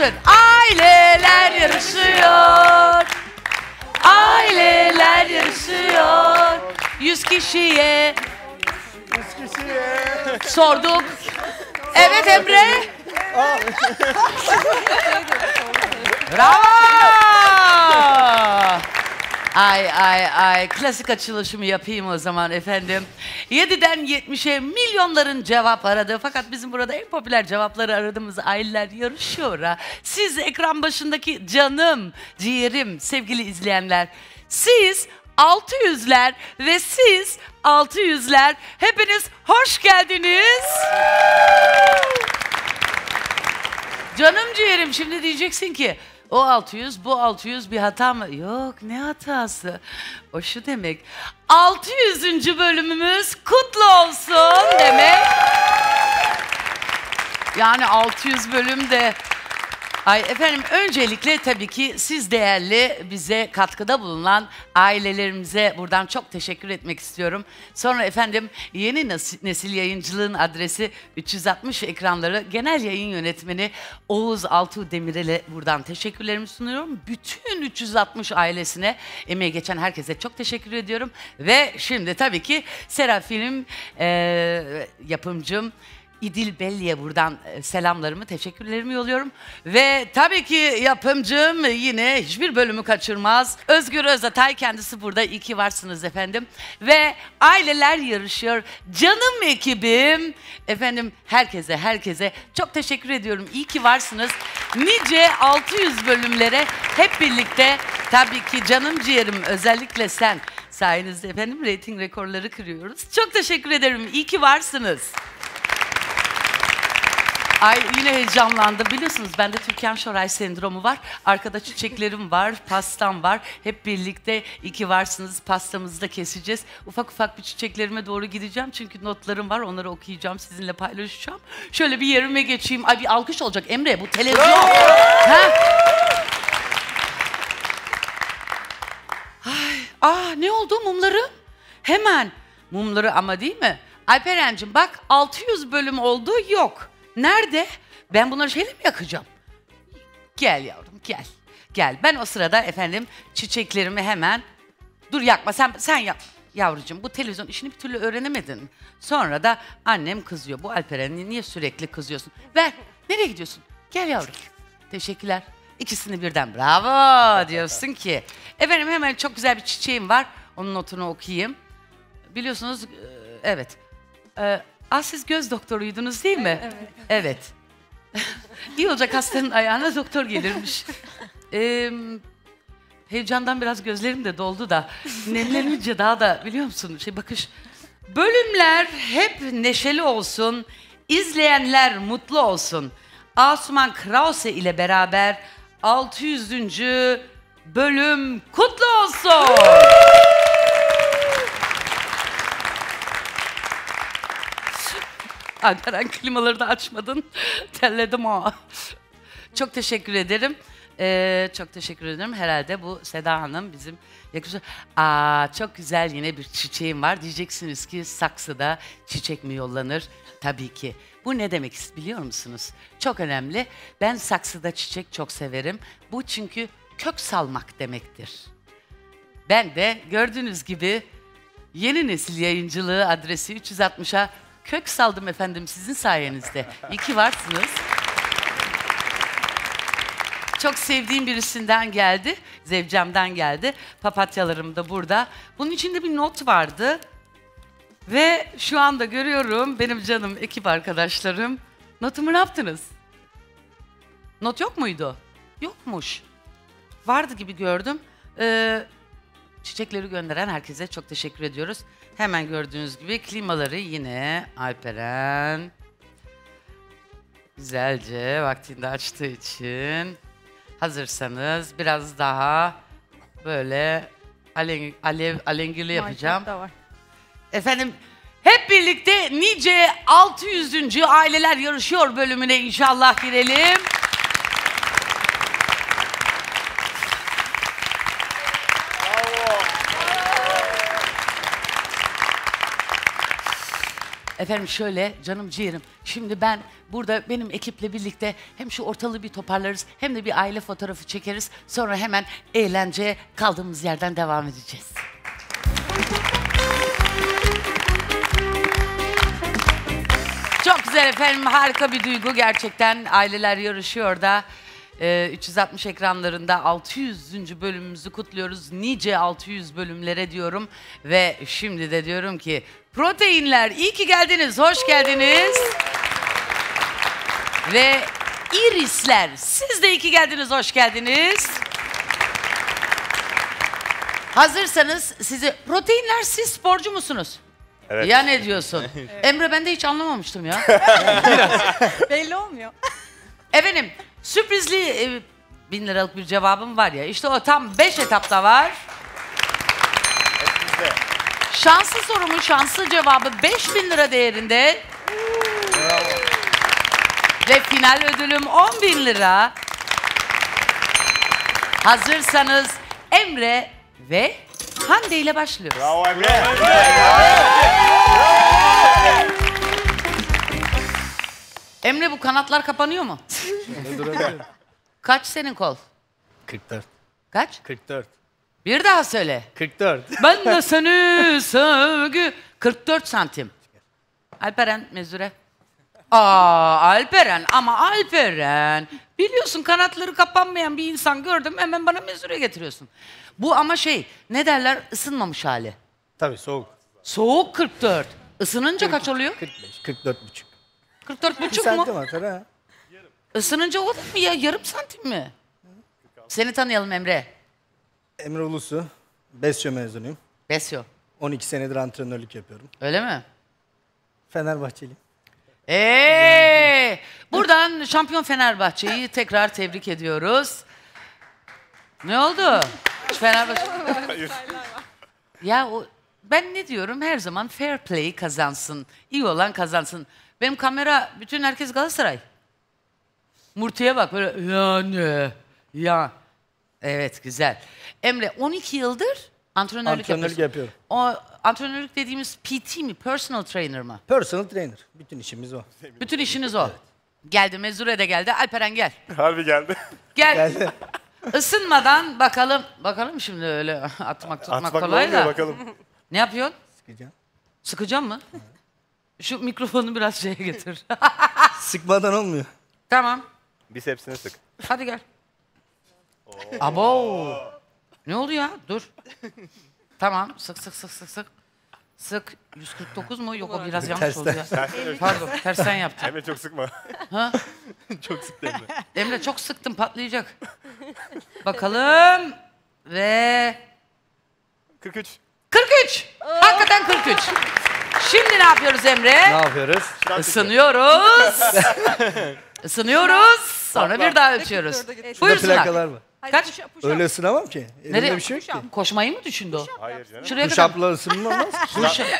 yarışır. Aileler yarışıyor. Aileler yarışıyor. 100 kişiye sorduk. Evet Emre. Bravo. Ay ay ay, klasik açılışımı yapayım o zaman efendim. 7'den 70'e milyonların cevap aradı. Fakat bizim burada en popüler cevapları aradığımız aileler yarışıyor. Siz ekran başındaki canım, ciğerim, sevgili izleyenler. Siz 600'ler ve siz 600'ler. Hepiniz hoş geldiniz. Canım ciğerim, şimdi diyeceksin ki o 600, bu 600 bir hata mı? Yok, ne hatası? O şu demek, 600. bölümümüz kutlu olsun demek. Yani 600 bölüm de... Ay efendim, öncelikle tabii ki siz değerli, bize katkıda bulunan ailelerimize buradan çok teşekkür etmek istiyorum. Sonra efendim yeni nesil yayıncılığın adresi 360 ekranları genel yayın yönetmeni Oğuz Altuğ Demirel'e buradan teşekkürlerimi sunuyorum. Bütün 360 ailesine, emeği geçen herkese çok teşekkür ediyorum. Ve şimdi tabii ki Sera Film yapımcım İdil Belli'ye buradan selamlarımı, teşekkürlerimi yolluyorum. Ve tabii ki yapımcım, yine hiçbir bölümü kaçırmaz, Özgür Özatay, kendisi burada. İyi ki varsınız efendim. Ve aileler yarışıyor. Canım ekibim. Efendim herkese çok teşekkür ediyorum. İyi ki varsınız. Nice 600 bölümlere hep birlikte, tabii ki canım ciğerim, özellikle sen. Sayenizde efendim reyting rekorları kırıyoruz. Çok teşekkür ederim. İyi ki varsınız. Ay yine heyecanlandım. Biliyorsunuz bende Türkan Şoray sendromu var. Arkada çiçeklerim var, pastam var. Hep birlikte iki varsınız, pastamızı da keseceğiz. Ufak bir çiçeklerime doğru gideceğim. Çünkü notlarım var, onları okuyacağım, sizinle paylaşacağım. Şöyle bir yerime geçeyim. Ay bir alkış olacak Emre, bu televizyon. Ne oldu mumları? Hemen mumları ama, değil mi? Alperen'cim bak, 600 bölüm oldu, yok. Nerede? Ben bunları şeyle mi yakacağım? Gel yavrum, gel. Gel. Ben o sırada efendim çiçeklerimi hemen... Dur yakma, sen yap. Yavrucuğum, bu televizyon işini bir türlü öğrenemedin. Sonra da annem kızıyor. Bu Alperen'e niye sürekli kızıyorsun? Ver. Nereye gidiyorsun? Gel yavrum. Teşekkürler. İkisini birden bravo diyorsun ki. Efendim hemen çok güzel bir çiçeğim var. Onun notunu okuyayım. Biliyorsunuz, evet... siz göz doktoruydunuz değil mi? Evet. İyi olacak, hastanın ayağına doktor gelirmiş. Heyecandan biraz gözlerim de doldu da. Nemlenince daha da, biliyor musun? Bakış. Bölümler hep neşeli olsun. İzleyenler mutlu olsun. Asuman Krause ile beraber 600. bölüm kutlu olsun. Ankara klimaları da açmadın. Terledim o. Çok teşekkür ederim. Çok teşekkür ederim. Herhalde bu Seda Hanım bizim yakışıklı. Çok güzel yine bir çiçeğim var. Diyeceksiniz ki saksıda çiçek mi yollanır? Tabii ki. Bu ne demek biliyor musunuz? Çok önemli. Ben saksıda çiçek çok severim. Bu çünkü kök salmak demektir. Ben de gördüğünüz gibi yeni nesil yayıncılığı adresi 360'a kök saldım efendim sizin sayenizde. İyi ki varsınız. Çok sevdiğim birisinden geldi. Zevcem'den geldi. Papatyalarım da burada. Bunun içinde bir not vardı. Ve şu anda görüyorum, benim canım ekip arkadaşlarım. Notumu ne yaptınız? Not yok muydu? Yokmuş. Vardı gibi gördüm. Çiçekleri gönderen herkese çok teşekkür ediyoruz. Hemen gördüğünüz gibi klimaları yine Alperen güzelce vaktinde açtığı için, hazırsanız biraz daha böyle alengirli yapacağım. Efendim hep birlikte nice 600. Aileler Yarışıyor bölümüne inşallah girelim. Efendim şöyle canım ciğerim. Şimdi ben burada benim ekiple birlikte hem şu ortalığı bir toparlarız hem de bir aile fotoğrafı çekeriz. Sonra hemen eğlenceye kaldığımız yerden devam edeceğiz. Çok güzel efendim, harika bir duygu gerçekten. Aileler Yarışıyor da 360 ekranlarında 600. bölümümüzü kutluyoruz. Nice 600 bölümlere diyorum ve şimdi de diyorum ki proteinler iyi ki geldiniz, hoş geldiniz. Ve irisler siz de iyi ki geldiniz, hoş geldiniz. Hazırsanız sizi proteinler, siz sporcu musunuz? Evet. Ya ne diyorsun? Evet. Emre, ben de hiç anlamamıştım ya. Belli olmuyor. Efendim sürprizli 1000 liralık bir cevabım var ya, işte o tam 5 etapta var. Evet, şanslı sorumun şanslı cevabı 5000 lira değerinde. Bravo. Ve final ödülüm 10.000 lira. Hazırsanız Emre ve Hande ile başlıyoruz. Bravo Emre. Bravo. Bravo. Emre, bu kanatlar kapanıyor mu? Kaç senin kol? 44. Kaç? 44. Bir daha söyle. 44. Ben de seni sevgi... 44 santim. Alperen Mezure. Aa Alperen, ama Alperen. Biliyorsun kanatları kapanmayan bir insan gördüm, hemen bana mezure getiriyorsun. Bu ama şey, ne derler, ısınmamış hali. Tabii soğuk. Soğuk 44. Isınınca 40, kaç oluyor? 45, 44,5. 44,5 mu? Atar, ha. Isınınca o da mı ya? Yarım santim mi? Seni tanıyalım Emre. Emre Ulusu. Besyo mezunuyum. Besyo. 12 senedir antrenörlük yapıyorum. Öyle mi? Fenerbahçeliyim. Buradan şampiyon Fenerbahçe'yi tekrar tebrik ediyoruz. Ne oldu? Fenerbahçe... Ya o, ben ne diyorum? Her zaman fair play kazansın. İyi olan kazansın. Benim kamera, bütün herkes Galatasaray. Murtu'ya bak böyle, yani ya. Evet, güzel. Emre 12 yıldır antrenörlük yapıyorum. O antrenörlük dediğimiz PT mi, personal trainer mı? Personal trainer. Bütün işimiz o. Bütün işiniz o. Evet. Geldi, mezure de geldi. Alperen gel. Harbi geldi. Geldi. Isınmadan bakalım. Bakalım şimdi öyle atmak tutmak atmak kolay da. Bakalım. Ne yapıyorsun? Sıkacağım. Sıkacağım mı? Evet. Şu mikrofonu biraz şeye getir. Sıkmadan olmuyor. Tamam. Bisepsini sık. Hadi gel. Oo. Abo. Ne oldu ya? Dur. Tamam. Sık sık sık sık sık. Sık. 149 mu? Yok, o biraz yanlış oldu ya. Pardon, tersten yaptım. Emre çok sıkma. Ha? Çok sıktı Emre. Emre çok sıktım, patlayacak. Bakalım. Ve... 43. 43! Hakikaten 43. Şimdi ne yapıyoruz Emre? Ne yapıyoruz? Isınıyoruz. Isınıyoruz. Sonra bir daha ölçüyoruz. Buyursunlar. Kaç? Öyle ısınamam ki. Nereye? Bir şey yok ki. Koşmayı mı düşündü o? Hayır canım. Şuraya kadar. Push-up'la ısınılmaz.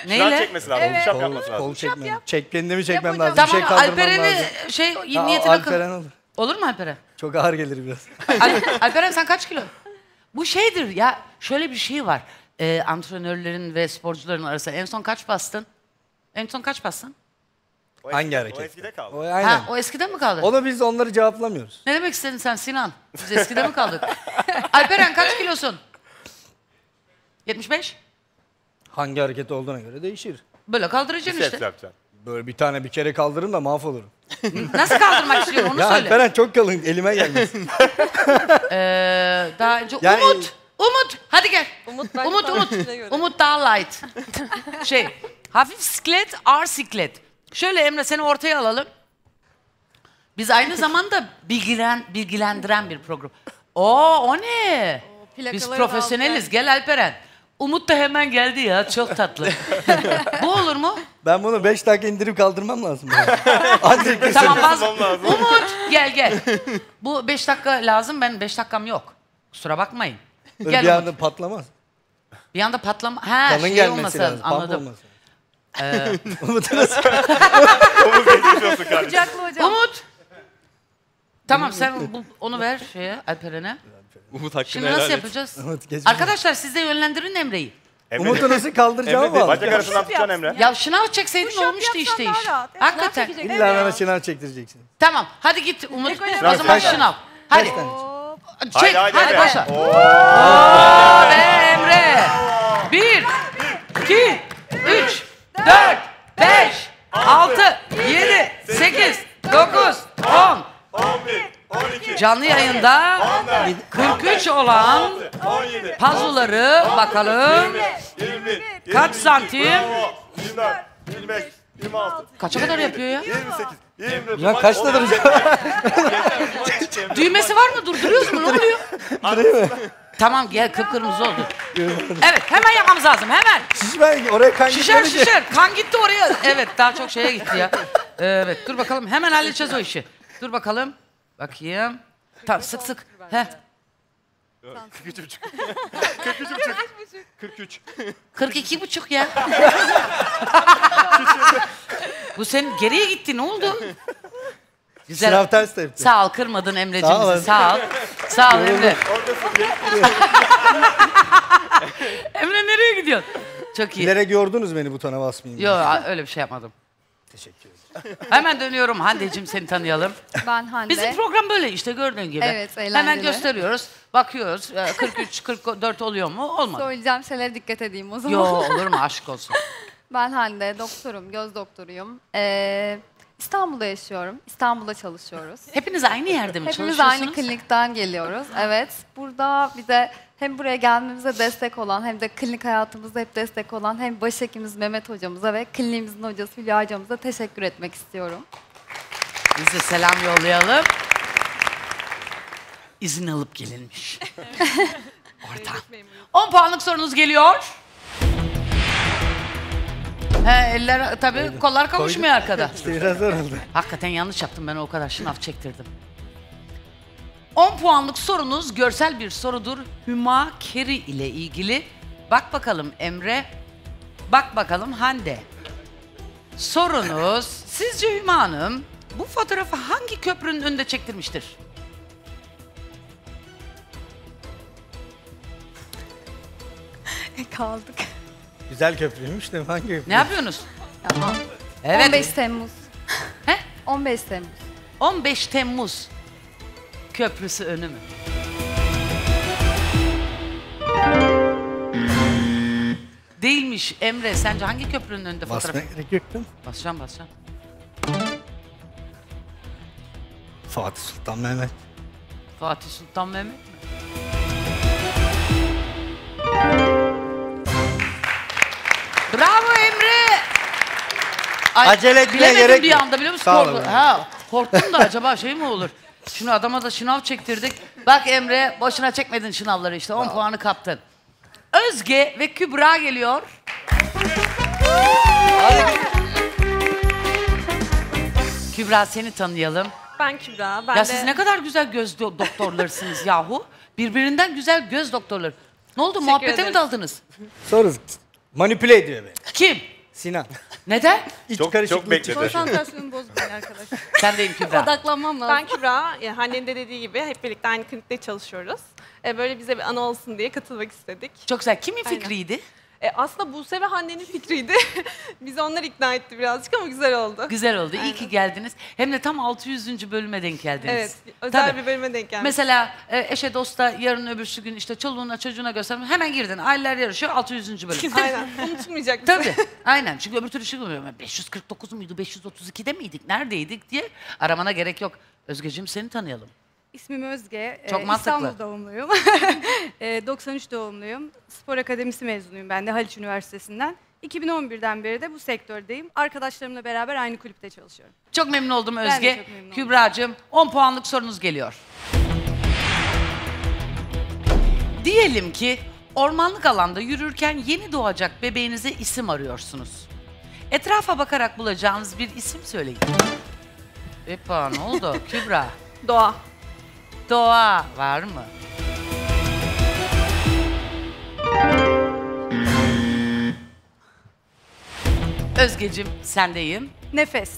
Neyle? Çekmesi lazım. Evet. Push-up yapması lazım. Kol çekmem. Çeklendiğimi çekmem lazım. Tamam, şey Alperen'i şey niyetine Alperen olur. Olur mu Alperen? Çok ağır gelir biraz. Alperen sen kaç kilo? Bu şeydir ya, şöyle bir şey var. Antrenörlerin ve sporcuların arasında en son kaç bastın? En son kaç bastın? Hangi hareket? O eskide kaldı. O eskide mi kaldı? Onu biz onları cevaplamıyoruz. Ne demek istedin sen Sinan? Biz eskide mi kaldık? Alperen kaç kilosun? 75? Hangi hareket olduğuna göre değişir. Böyle kaldıracaksın işte. Biceps yapacaksın. Böyle bir tane bir kere kaldırırım da mahvolurum. Nasıl kaldırmak istiyorum onu ya söyle. Alperen çok kalın, elime gelmesin. Daha önce yani, Umut, hadi gel. Umut daha light. Şey, hafif siklet, ağır siklet. Şöyle Emre, seni ortaya alalım. Biz aynı zamanda bilgilendiren bir program. O ne? Biz profesyoneliz. Gel Alperen. Umut da hemen geldi ya, çok tatlı. Bu olur mu? Ben bunu 5 dakika indirip kaldırmam lazım. Tamam, Umut gel. Bu 5 dakika lazım, ben 5 dakikam yok. Kusura bakmayın. Gel, bir anda patlamaz. Bir anda patlama. Ha, kanın şey gelmesi lazım. Anladım. Umut'u nasıl? Umut. Tamam, sen onu ver şeye, Alperen'e. Umut hakkını helal et. Şimdi nasıl yapacağız? Umut, arkadaşlar siz de yönlendirin Emre'yi. Umut'u nasıl kaldıracağım ama. Bacak arasından tutacaksın Emre. Ya şınav çekseydin olmuştu işte iş. Hakikaten. İlla bana şınav çektireceksin. Tamam hadi git Umut. O zaman şınav. Hadi. Çek. Hadi başla. Ooo be Emre. 1, 2, 3, 4, 5, 6, 7, 8, 9, 10, 11, 12. Canlı yayında 43 olan pazuları bakalım. Kaç santim? 26. Kaça kadar yapıyor ya? 28. Ya kaçtadır? Düğmesi var mı? Durduruyoruz mu? Ne oluyor? Tamam gel kıpkırmızı oldu. Evet hemen yapmamız lazım hemen. Şişme oraya kan gitti. Şişer. Kan gitti oraya. Evet daha çok şeye gitti ya. Evet dur bakalım hemen halledeceğiz o işi. Dur bakalım. Bakayım. Tamam sık sık. Heh. 42,5 ya. Bu senin geriye gitti ne oldu? Güzel. Sınav ters tepti. Sağ ol, kırmadın Emre'cimizi. Sağ ol. Sağ ol Emre. Emre nereye gidiyorsun? Çok iyi. Bilerek yordunuz beni butona basmayayım. Yok öyle bir şey yapmadım. Teşekkür ederim. Hemen dönüyorum Hande'cim seni tanıyalım. Ben Hande. Bizim program böyle işte gördüğün gibi. Evet eğlenceli. Hemen gösteriyoruz, bakıyoruz 43-44 oluyor mu? Olmadı. Söyleyeceğim şeylere dikkat edeyim o zaman. Yok olur mu aşk olsun. Ben Hande, doktorum, göz doktoruyum. İstanbul'da yaşıyorum. İstanbul'da çalışıyoruz. Hepiniz aynı yerde mi çalışıyorsunuz? Hepimiz aynı klinikten geliyoruz. Evet. Burada bize hem buraya gelmemize destek olan hem de klinik hayatımızda hep destek olan hem başhekimimiz Mehmet hocamıza ve kliniğimizin hocası Hülya hocamıza teşekkür etmek istiyorum. Biz de selam yollayalım. İzin alıp gelinmiş. Ortam. 10 puanlık sorunuz geliyor. He, eller tabii koydum. Kollar kavuşmuyor arkada. İşte biraz zor oldu. Hakikaten yanlış yaptım ben o kadar şınav çektirdim. 10 puanlık sorunuz görsel bir sorudur. Hüma Keri ile ilgili. Bak bakalım Emre, bak bakalım Hande. Sorunuz, sizce Hüma Hanım bu fotoğrafı hangi köprünün önünde çektirmiştir? Kaldık. Güzel köprüymüş de hangi köprü? Ne yapıyorsunuz? Tamam. Evet. 15 Temmuz. He? 15 Temmuz. 15 Temmuz köprüsü önü mü? Değilmiş Emre. Sence hangi köprünün önünde fotoğraf? Basmaya gerek yok değil mi? Basacağım, basacağım. Fatih Sultan Mehmet. Fatih Sultan Mehmet mi? Bravo Emre. Ay, acele etmeye gerek yok. Bir anda biliyor musun? Korktum da acaba şey mi olur? Şimdi adama da şınav çektirdik. Bak Emre boşuna çekmedin şınavları işte. 10 puanı kaptın. Özge ve Kübra geliyor. Kübra seni tanıyalım. Ben Kübra. Ben ya de... Siz ne kadar güzel göz doktorlarısınız yahu. Birbirinden güzel göz doktorları. Ne oldu? Teşekkür muhabbete mi daldınız? Soruz. Manipüle ediyor beni. Kim? Sinan. Neden? Çok bekledi. Konsantrasyonumu bozdu beni arkadaş. Sen deyim Kübra. Odaklanmam lazım. Ben Kübra, yani Hande'nin de dediği gibi hep birlikte aynı klinikte çalışıyoruz. Böyle bize bir ana olsun diye katılmak istedik. Çok güzel. Kimin fikriydi? Aslında Buse ve Hande'nin fikriydi. Bizi onlar ikna etti birazcık ama güzel oldu. Güzel oldu. Aynen. İyi ki geldiniz. Hem de tam 600. bölüme denk geldiniz. Evet. Özel tabii bir bölüme denk geldiniz. Mesela eşe dosta yarın öbürsü gün işte çoluğuna çocuğuna göstermiş. Hemen girdin. Aileler yarışıyor 600. bölüm. Aynen. Unutmayacak. Tabii. Aynen. Çünkü öbür türlü şey olmuyor. 549 muydu? 532'de miydik? Neredeydik diye aramana gerek yok. Özgeciğim seni tanıyalım. İsmim Özge, İstanbul doğumluyum, 93 doğumluyum, spor akademisi mezunuyum ben de Haliç Üniversitesi'nden. 2011'den beri de bu sektördeyim, arkadaşlarımla beraber aynı kulüpte çalışıyorum. Çok memnun oldum Özge. Kübra'cığım 10 puanlık sorunuz geliyor. Diyelim ki ormanlık alanda yürürken yeni doğacak bebeğinize isim arıyorsunuz. Etrafa bakarak bulacağınız bir isim söyleyin. Epa ne oldu Kübra? Doğa. Doğa var mı? Özgeciğim sendeyim. Nefes.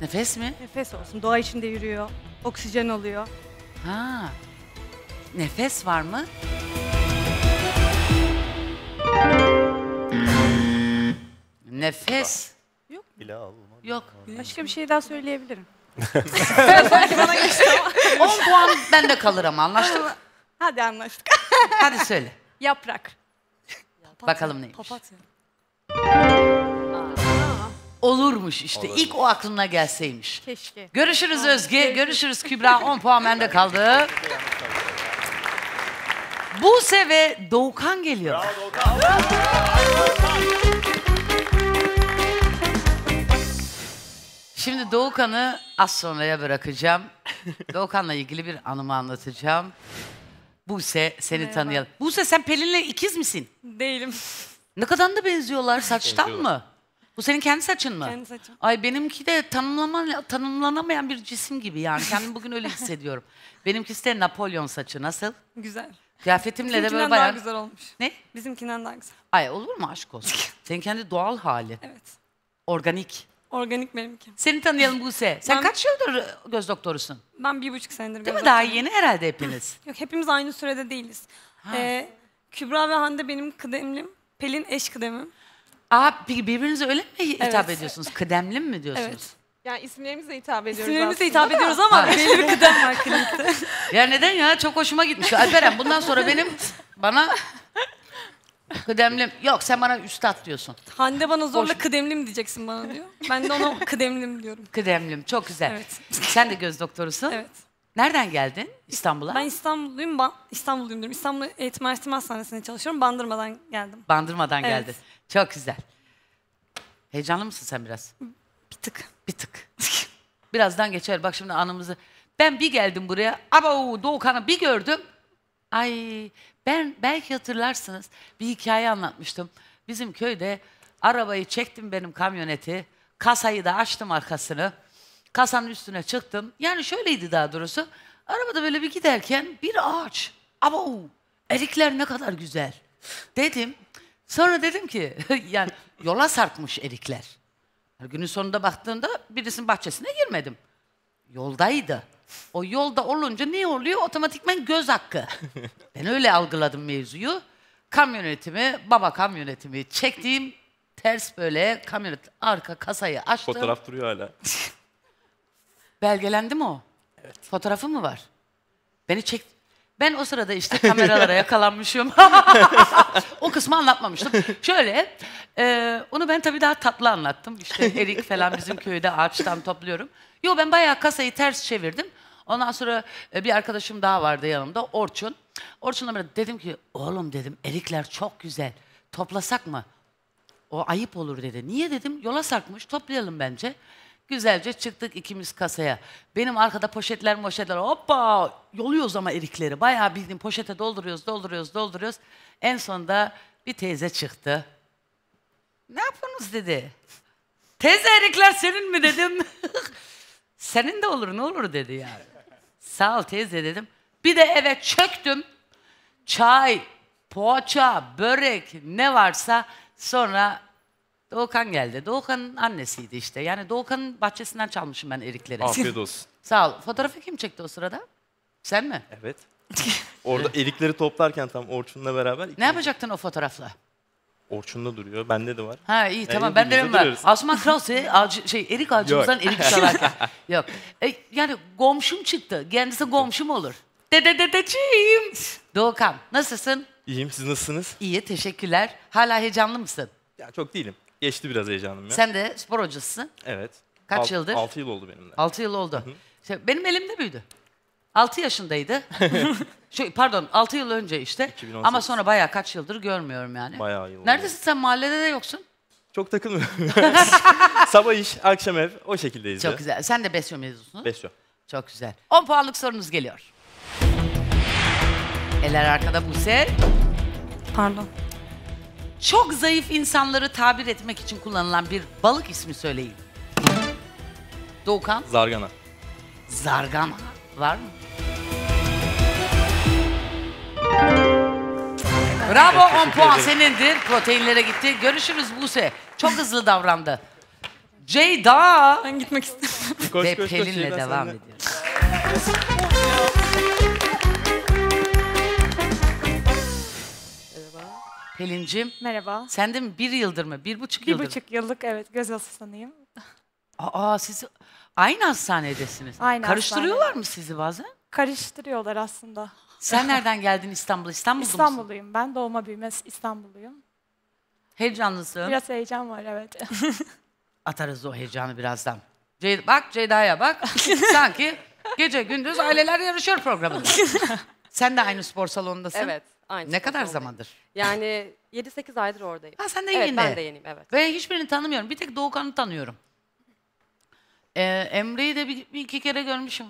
Nefes mi? Nefes olsun. Doğa içinde yürüyor. Oksijen alıyor. Ha. Nefes var mı? Nefes. Yok. Yok. Başka bir şey daha söyleyebilirim. 10 puan bende kalır ama anlaştık mı? Hadi anlaştık. Hadi söyle. Yaprak. Papatya. Bakalım neymiş? Papatya. Olurmuş işte. Olur. İlk o aklına gelseymiş. Keşke. Görüşürüz Özge. Görüşürüz Kübra. 10 puan bende kaldı. Buse ve Doğukan geliyor. Bravo Doğukan. Şimdi Doğukan'ı az sonraya bırakacağım. Doğukan'la ilgili bir anımı anlatacağım. Buse, seni merhaba, tanıyalım. Buse, sen Pelin'le ikiz misin? Değilim. Ne kadar da benziyorlar, saçtan mı? Bu senin kendi saçın mı? Kendi saçım. Ay benimki de tanımlanamayan bir cisim gibi yani. Kendimi bugün öyle hissediyorum. Benimkisi de Napolyon saçı, nasıl? Güzel. Kıyafetimle bizimkinden de böyle bayağı... Bizimkinden daha güzel olmuş. Ne? Bizimkinden daha güzel. Ay olur mu, aşk olsun? Senin kendi doğal hali. Evet. Organik. Organik benimki. Seni tanıyalım Buse. Sen kaç yıldır göz doktorusun? Ben 1,5 senedir göz doktoruyum. Değil mi? Daha yeni herhalde hepiniz. Yok, hepimiz aynı sürede değiliz. Kübra ve Hande benim kıdemlim. Pelin eş kıdemim. Aa, birbirinize öyle mi hitap ediyorsunuz? Kıdemlim mi diyorsunuz? Evet. Yani isimlerimize hitap ediyoruz aslında. İsimlerimize hitap ediyoruz ama belli bir kıdem var klinikte. Ya neden ya? Çok hoşuma gitmiş. Alperen bundan sonra bana... Kıdemlim. Yok, sen bana üstad diyorsun. Hande bana zorla kıdemlim diyeceksin bana diyor. Ben de ona kıdemlim diyorum. Kıdemlim, çok güzel. Evet. Sen de göz doktorusun. Evet. Nereden geldin İstanbul'a? Ben İstanbulluyum. İstanbulluyum diyorum. İstanbul Eğitim Araştırma Hastanesi'nde çalışıyorum. Bandırma'dan geldim. Bandırma'dan geldin. Çok güzel. Heyecanlı mısın sen biraz? Bir tık. Bir tık. Birazdan geçer. Bak şimdi anımızı. Ben bir geldim buraya. Abo Doğukan'ı bir gördüm. Ay ben belki hatırlarsınız, bir hikaye anlatmıştım. Bizim köyde arabayı çektim, benim kamyoneti. Kasayı da açtım arkasını. Kasanın üstüne çıktım. Yani şöyleydi daha doğrusu. Arabada böyle bir giderken bir ağaç. Abo erikler ne kadar güzel dedim. Sonra dedim ki yani yola sarkmış erikler. Yani günün sonunda baktığında birisinin bahçesine girmedim. Yoldaydı. O yolda olunca ne oluyor? Otomatikman göz hakkı. Ben öyle algıladım mevzuyu. Kamyonetimi, baba kamyonetimi çektiğim ters böyle kamyonet arka kasayı açtım. Fotoğraf duruyor hala. Belgelendi mi o? Evet. Fotoğrafı mı var? Beni çek. Ben o sırada işte kameralara yakalanmışım. O kısmı anlatmamıştım. Şöyle, onu ben tabii daha tatlı anlattım. İşte erik falan bizim köyde ağaçtan topluyorum. Yo, ben bayağı kasayı ters çevirdim. Ondan sonra bir arkadaşım daha vardı yanımda, Orçun. Orçun'la böyle dedim ki, oğlum dedim, erikler çok güzel. Toplasak mı? O ayıp olur dedi. Niye dedim, yola sarkmış, toplayalım bence. Güzelce çıktık ikimiz kasaya. Benim arkada poşetler moşetler, hoppa yoluyoruz ama erikleri. Bayağı bildiğin poşete dolduruyoruz. En sonunda bir teyze çıktı. Ne yapıyorsunuz dedi. Teyze erikler senin mi dedim. Senin de olur ne olur dedi yani. Sağ ol teyze dedim. Bir de eve çöktüm. Çay, poğaça, börek ne varsa sonra... Doğukan geldi. Doğukan'ın annesiydi işte. Yani Doğukan'ın bahçesinden çalmışım ben erikleri. Afiyet olsun. Sağ ol. Fotoğrafı kim çekti o sırada? Sen mi? Evet. Orada erikleri toplarken tam Orçun'la beraber... Ne yapacaktın o fotoğrafla? Orçun'da duruyor. Bende de var. Ha iyi yani tamam. Bende de var. Asuman Krause erik ağacımızdan erik çalarken. Yok. Yani komşum çıktı. Kendisi komşum olur. Dedeciğim. Doğukan nasılsın? İyiyim. Siz nasılsınız? İyi teşekkürler. Hala heyecanlı mısın? Ya çok değilim. Geçti biraz heyecanım ya. Sen de spor hocasısın. Evet. Kaç yıldır? 6 yıl oldu benimle. 6 yıl oldu. Hı-hı. Benim elimde büyüdü. 6 yaşındaydı. Pardon 6 yıl önce işte. 2018. Ama sonra bayağı kaç yıldır görmüyorum yani. Bayağı yıl oldu. Neredesin sen, mahallede de yoksun? Çok takılmıyorum. Sabah iş, akşam ev, o şekildeyiz. Çok güzel. Sen de Besyo mezunusun. Besyo. Çok güzel. 10 puanlık sorunuz geliyor. Eller arkada Buse. Pardon. Çok zayıf insanları tabir etmek için kullanılan bir balık ismi söyleyin. Doğukan. Zargana. Zargana. Var mı? Bravo, 10 puan senindir. Proteinlere gitti. Görüşürüz Buse. Çok hızlı davrandı. Ceyda. Ben gitmek istiyorum. Ve Pelin'le devam ediyoruz. Pelin'cim. Merhaba. Sen de mi bir buçuk yıldır? 1,5 yıllık evet, göz asistanıyım. Aa, siz aynı hastanedesiniz. Aynı. Karıştırıyorlar mı sizi bazen? Karıştırıyorlar aslında. Sen nereden geldin İstanbul'a? İstanbulluyum ben. Doğma büyüme İstanbulluyum. Heyecanlısın. Biraz heyecan var evet. Atarız o heyecanı birazdan. Bak Ceyda'ya bak. Sanki gece gündüz Aileler Yarışıyor programında. Sen de aynı spor salonundasın. Evet. Aynı ne kadar zamandır? Yani 7-8 aydır oradayım. Ha, sen de yeni. Evet, ben de yeniyim evet. Ve hiçbirini tanımıyorum. Bir tek Doğukan'ı tanıyorum. Emre'yi de bir iki kere görmüşüm.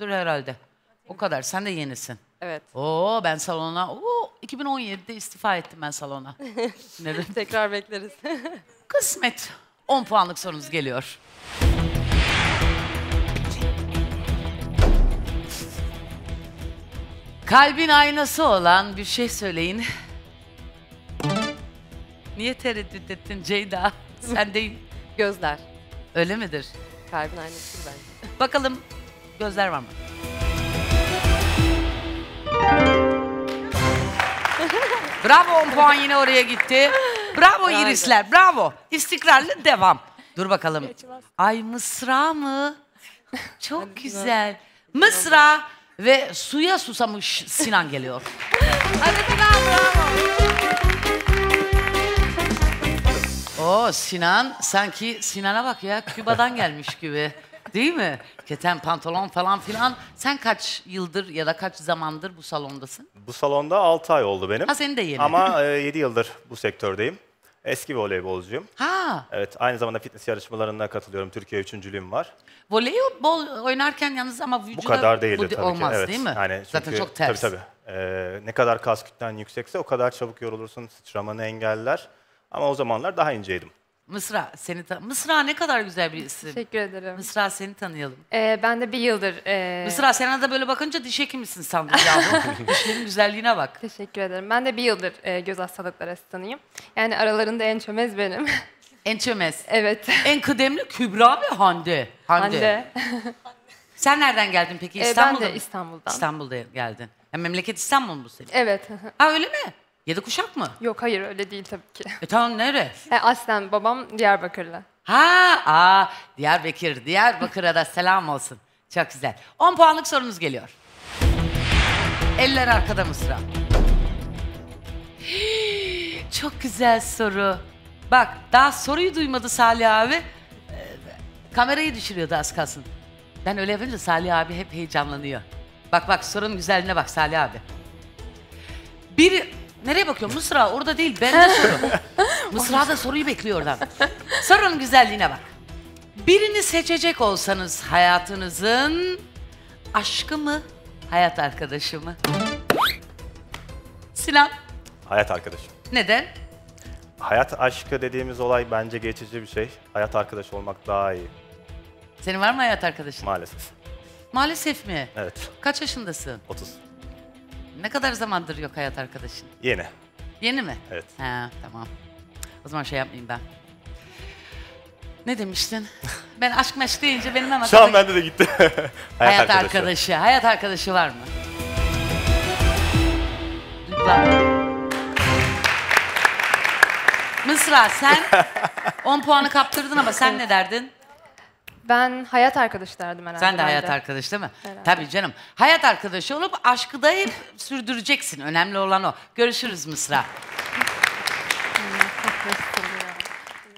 Dur herhalde. O kadar. Sen de yenisin. Evet. Oo, ben salona... Oo, 2017'de istifa ettim ben salona. Tekrar bekleriz. Kısmet. 10 puanlık sorunuz geliyor. Kalbin aynası olan bir şey söyleyin. Niye tereddüt ettin Ceyda? Sen değil. Gözler. Öyle midir? Kalbin aynası bence. Bakalım gözler var mı? Bravo, 10 puan yine oraya gitti. Bravo irisler, bravo. İstikrarlı devam. Dur bakalım. Ay, Mısra mı? Çok güzel. Mısra ve suya susamış Sinan geliyor. Hadi Sinan, bravo. Oo, Sinan, sanki Sinan'a bak ya, Küba'dan gelmiş gibi. Değil mi? Keten pantolon falan filan. Sen kaç yıldır ya da kaç zamandır bu salondasın? Bu salonda 6 ay oldu benim. Ha, senin de yeni. Ama 7 yıldır bu sektördeyim. Eski voleybolcuyum. Ha. Evet, aynı zamanda fitness yarışmalarına katılıyorum. Türkiye üçüncülüğüm var. Voleybol oynarken yalnız ama vücuda... Bu kadar değildi tabii olmaz, ki. Evet. Değil mi? Yani çünkü, zaten çok ters. Tabii tabii. Ne kadar kas kütlen yüksekse o kadar çabuk yorulursun, sıçramanı engeller. Ama o zamanlar daha inceydim. Mısra, seni Mısra ne kadar güzel bir isim. Teşekkür ederim. Mısra, seni tanıyalım. Ben de 1 yıldır... Mısra, sen de böyle bakınca diş hekimisin sandım yavrum. Dişlerin güzelliğine bak. Teşekkür ederim. Ben de 1 yıldır göz hastalıkları asistanıyım. Yani aralarında en çömez benim. En çömez? Evet. En kıdemli Kübra ve Hande. Hande. Sen nereden geldin peki? İstanbul'da ben de İstanbul'dan. İstanbul'da geldin. Yani memleket İstanbul mu senin? Evet. Ha, öyle mi? 7 kuşak mı? Yok, hayır, öyle değil tabii ki. Tamam, nere? Aslen babam Diyarbakırlı. Ha, Diyarbakır'a da selam olsun. Çok güzel. 10 puanlık sorunuz geliyor. Eller arkada Mısra. Çok güzel soru. Bak, daha soruyu duymadı Salih abi. Kamerayı düşürüyordu az kalsın. Ben öyle yapınca Salih abi hep heyecanlanıyor. Bak bak, sorunun güzelliğine bak Salih abi. Bir... Nereye bakıyorsun? Mısra orada değil, ben de soru. Mısra da soruyu bekliyor oradan. Sorunun güzelliğine bak. Birini seçecek olsanız hayatınızın aşkı mı, hayat arkadaşı mı? Sinan? Hayat arkadaşı. Neden? Hayat aşkı dediğimiz olay bence geçici bir şey. Hayat arkadaşı olmak daha iyi. Senin var mı hayat arkadaşın? Maalesef. Maalesef mi? Evet. Kaç yaşındasın? 30. Ne kadar zamandır yok hayat arkadaşın? Yeni. Yeni mi? Evet. Ha, tamam. O zaman şey yapmayayım ben. Ne demiştin? Ben aşk meşk deyince benim hemen... Şu an bende de gitti. hayat arkadaşı. Hayat arkadaşı var mı? Mısra, sen 10 puanı kaptırdın ama sen ne derdin? Ben hayat arkadaşı derdim herhalde. Sen de hayat arkadaşı değil mi? Herhalde. Tabii canım. Hayat arkadaşı olup aşkı da hep sürdüreceksin. Önemli olan o. Görüşürüz Mısra.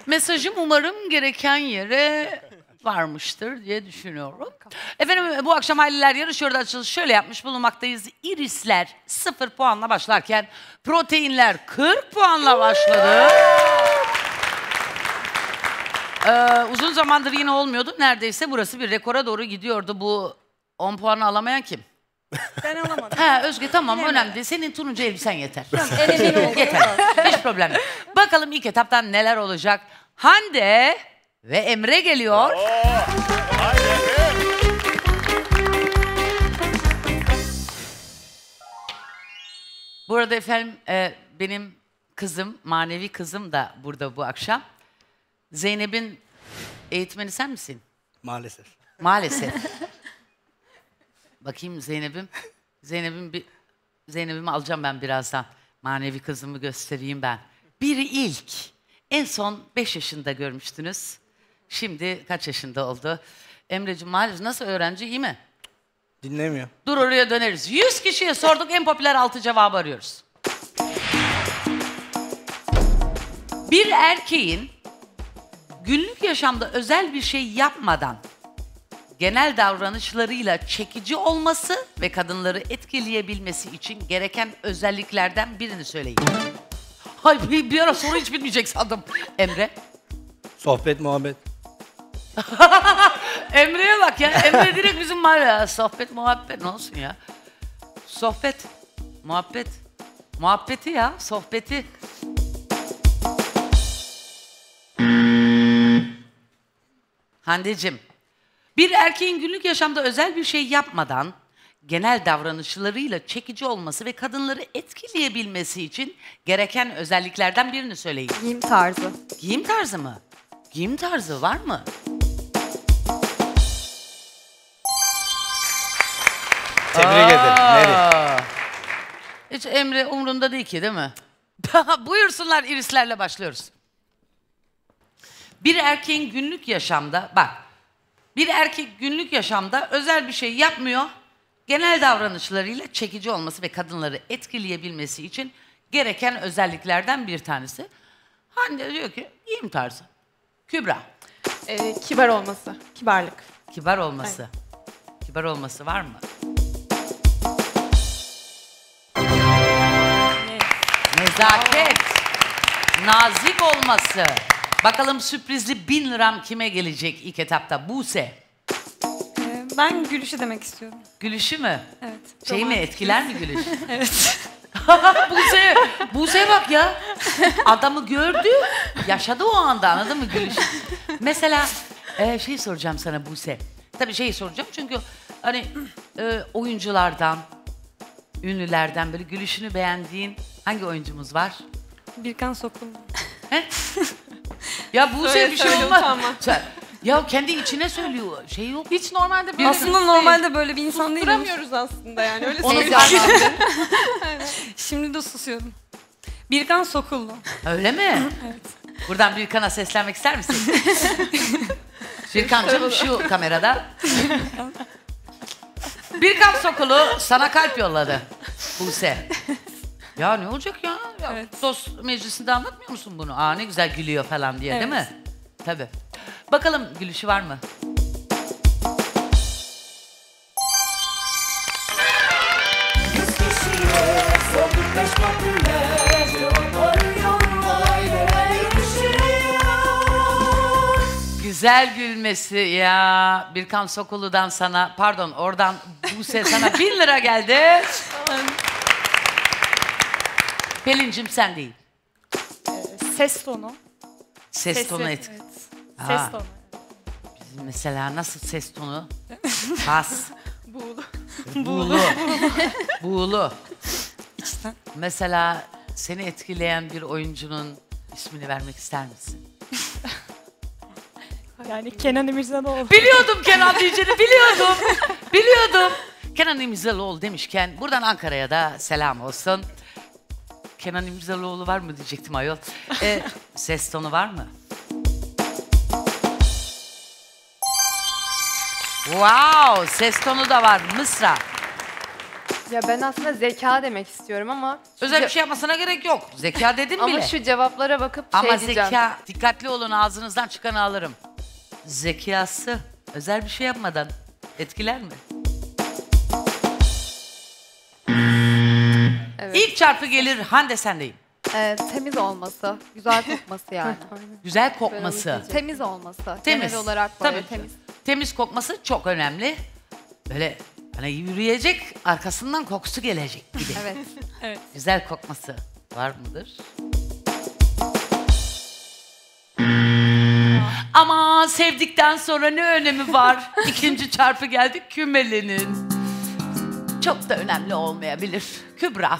Mesajım umarım gereken yere varmıştır diye düşünüyorum. Efendim, bu akşam Aileler Yarışıyor'da açılış şöyle yapmış bulunmaktayız. İrisler 0 puanla başlarken proteinler 40 puanla başladı. Uzun zamandır yine olmuyordu. Neredeyse burası bir rekora doğru gidiyordu. Bu 10 puanı alamayan kim? Ben alamadım. Ha, Özge, tamam, önemli değil. Senin turuncu elbisen yeter. Yeter. Hiç problem yok. Bakalım ilk etaptan neler olacak? Hande ve Emre geliyor. Bu arada efendim, benim kızım, manevi kızım da burada bu akşam. Zeynep'in eğitmeni sen misin? Maalesef. Maalesef. Bakayım Zeynep'im. Zeynep'imi alacağım ben birazdan. Manevi kızımı göstereyim ben. Biri ilk. En son 5 yaşında görmüştünüz. Şimdi kaç yaşında oldu? Emre'cim maalesef nasıl öğrenci, iyi mi? Dinlemiyor. Dur oraya döneriz. 100 kişiye sorduk, en popüler 6 cevabı arıyoruz. Bir erkeğin günlük yaşamda özel bir şey yapmadan genel davranışlarıyla çekici olması ve kadınları etkileyebilmesi için gereken özelliklerden birini söyleyin. Ay bir ara soru hiç bitmeyecek sandım. Emre? Sohbet, muhabbet. Emre'ye bak ya. Emre direkt bizim var ya. Sohbet, muhabbet. Ne olsun ya? Sohbet, muhabbet. Muhabbeti ya, sohbeti. Hande'cim, bir erkeğin günlük yaşamda özel bir şey yapmadan genel davranışlarıyla çekici olması ve kadınları etkileyebilmesi için gereken özelliklerden birini söyleyin. Giyim tarzı. Giyim tarzı mı? Giyim tarzı var mı? Tebrik ederim. Nereye? Hiç Emre umrunda değil ki, değil mi? Buyursunlar, irislerle başlıyoruz. Bir erkeğin günlük yaşamda, bak, bir erkek günlük yaşamda özel bir şey yapmıyor, genel davranışlarıyla çekici olması ve kadınları etkileyebilmesi için gereken özelliklerden bir tanesi. Hande diyor ki, giyim tarzı. Kübra. Kibar olması, kibarlık. Kibar olması. Evet. Kibar olması var mı? Evet. Nezaket, nazik olması. Bakalım sürprizli 1000 liram kime gelecek ilk etapta? Buse. Ben gülüşü demek istiyorum. Gülüşü mü? Evet. Şey mi, etkiler mi gülüş? Evet. Buse'ye, Buse'ye bak ya. Adamı gördü, yaşadı o anda, anladın mı gülüş? Mesela şey soracağım sana Buse. Tabii şeyi soracağım çünkü hani oyunculardan, ünlülerden böyle gülüşünü beğendiğin hangi oyuncumuz var? Birkan Sokun. He? Ya Buse söyle, bir şey söyle, olmaz. Ya kendi içine söylüyor. Şey yok. Hiç normalde böyle aslında normalde böyle bir insan değiliz. Susturamıyoruz aslında yani. Öyle söylüyorum. Şimdi de susuyorum. Birkan Sokullu. Öyle mi? Evet. Buradan Birkan'a seslenmek ister misin? Birkan'cığım şu kamerada. Birkan Sokullu sana kalp yolladı. Buse. Ya ne olacak ya? Ya evet. Dost meclisinde anlatmıyor musun bunu? Aa ne güzel gülüyor falan diye, evet. Değil mi? Tabii. Bakalım gülüşü var mı? Güzel gülmesi ya. Birkan Sokulu'dan sana, pardon oradan Buse sana 1000 lira geldi. Pelin'cim sen değil. Ses tonu. Ses tonu et. Evet. Ses tonu. Bizim mesela nasıl ses tonu? Bas. Buğulu. Buğulu. Buğulu. İçten. Mesela seni etkileyen bir oyuncunun ismini vermek ister misin? Yani Kenan İmirzalıoğlu. Biliyordum Kenan diyeceğini, biliyordum. Biliyordum. Kenan İmirzalıoğlu demişken buradan Ankara'ya da selam olsun. Kenan İmirzalıoğlu var mı diyecektim ayol. Ses tonu var mı? Wow, ses tonu da var. Mısra. Ya ben aslında zeka demek istiyorum ama... Özel bir şey yapmasına gerek yok. Zeka dedim bile. Ama şu cevaplara bakıp ama şey diyeceğim. Ama zeka, dikkatli olun, ağzınızdan çıkanı alırım. Zekası, özel bir şey yapmadan etkiler mi? Evet. İlk çarpı gelir, Hande sendeyim. Temiz olması, güzel kokması yani. Güzel kokması. Temiz olması. Temiz. Genel olarak böyle tabii temiz. Temiz kokması çok önemli. Böyle hani yürüyecek, arkasından kokusu gelecek gibi. Evet, evet. Güzel kokması var mıdır? Ama sevdikten sonra ne önemi var? İkinci çarpı geldi, kümelinin. Çok da önemli olmayabilir. Kübra.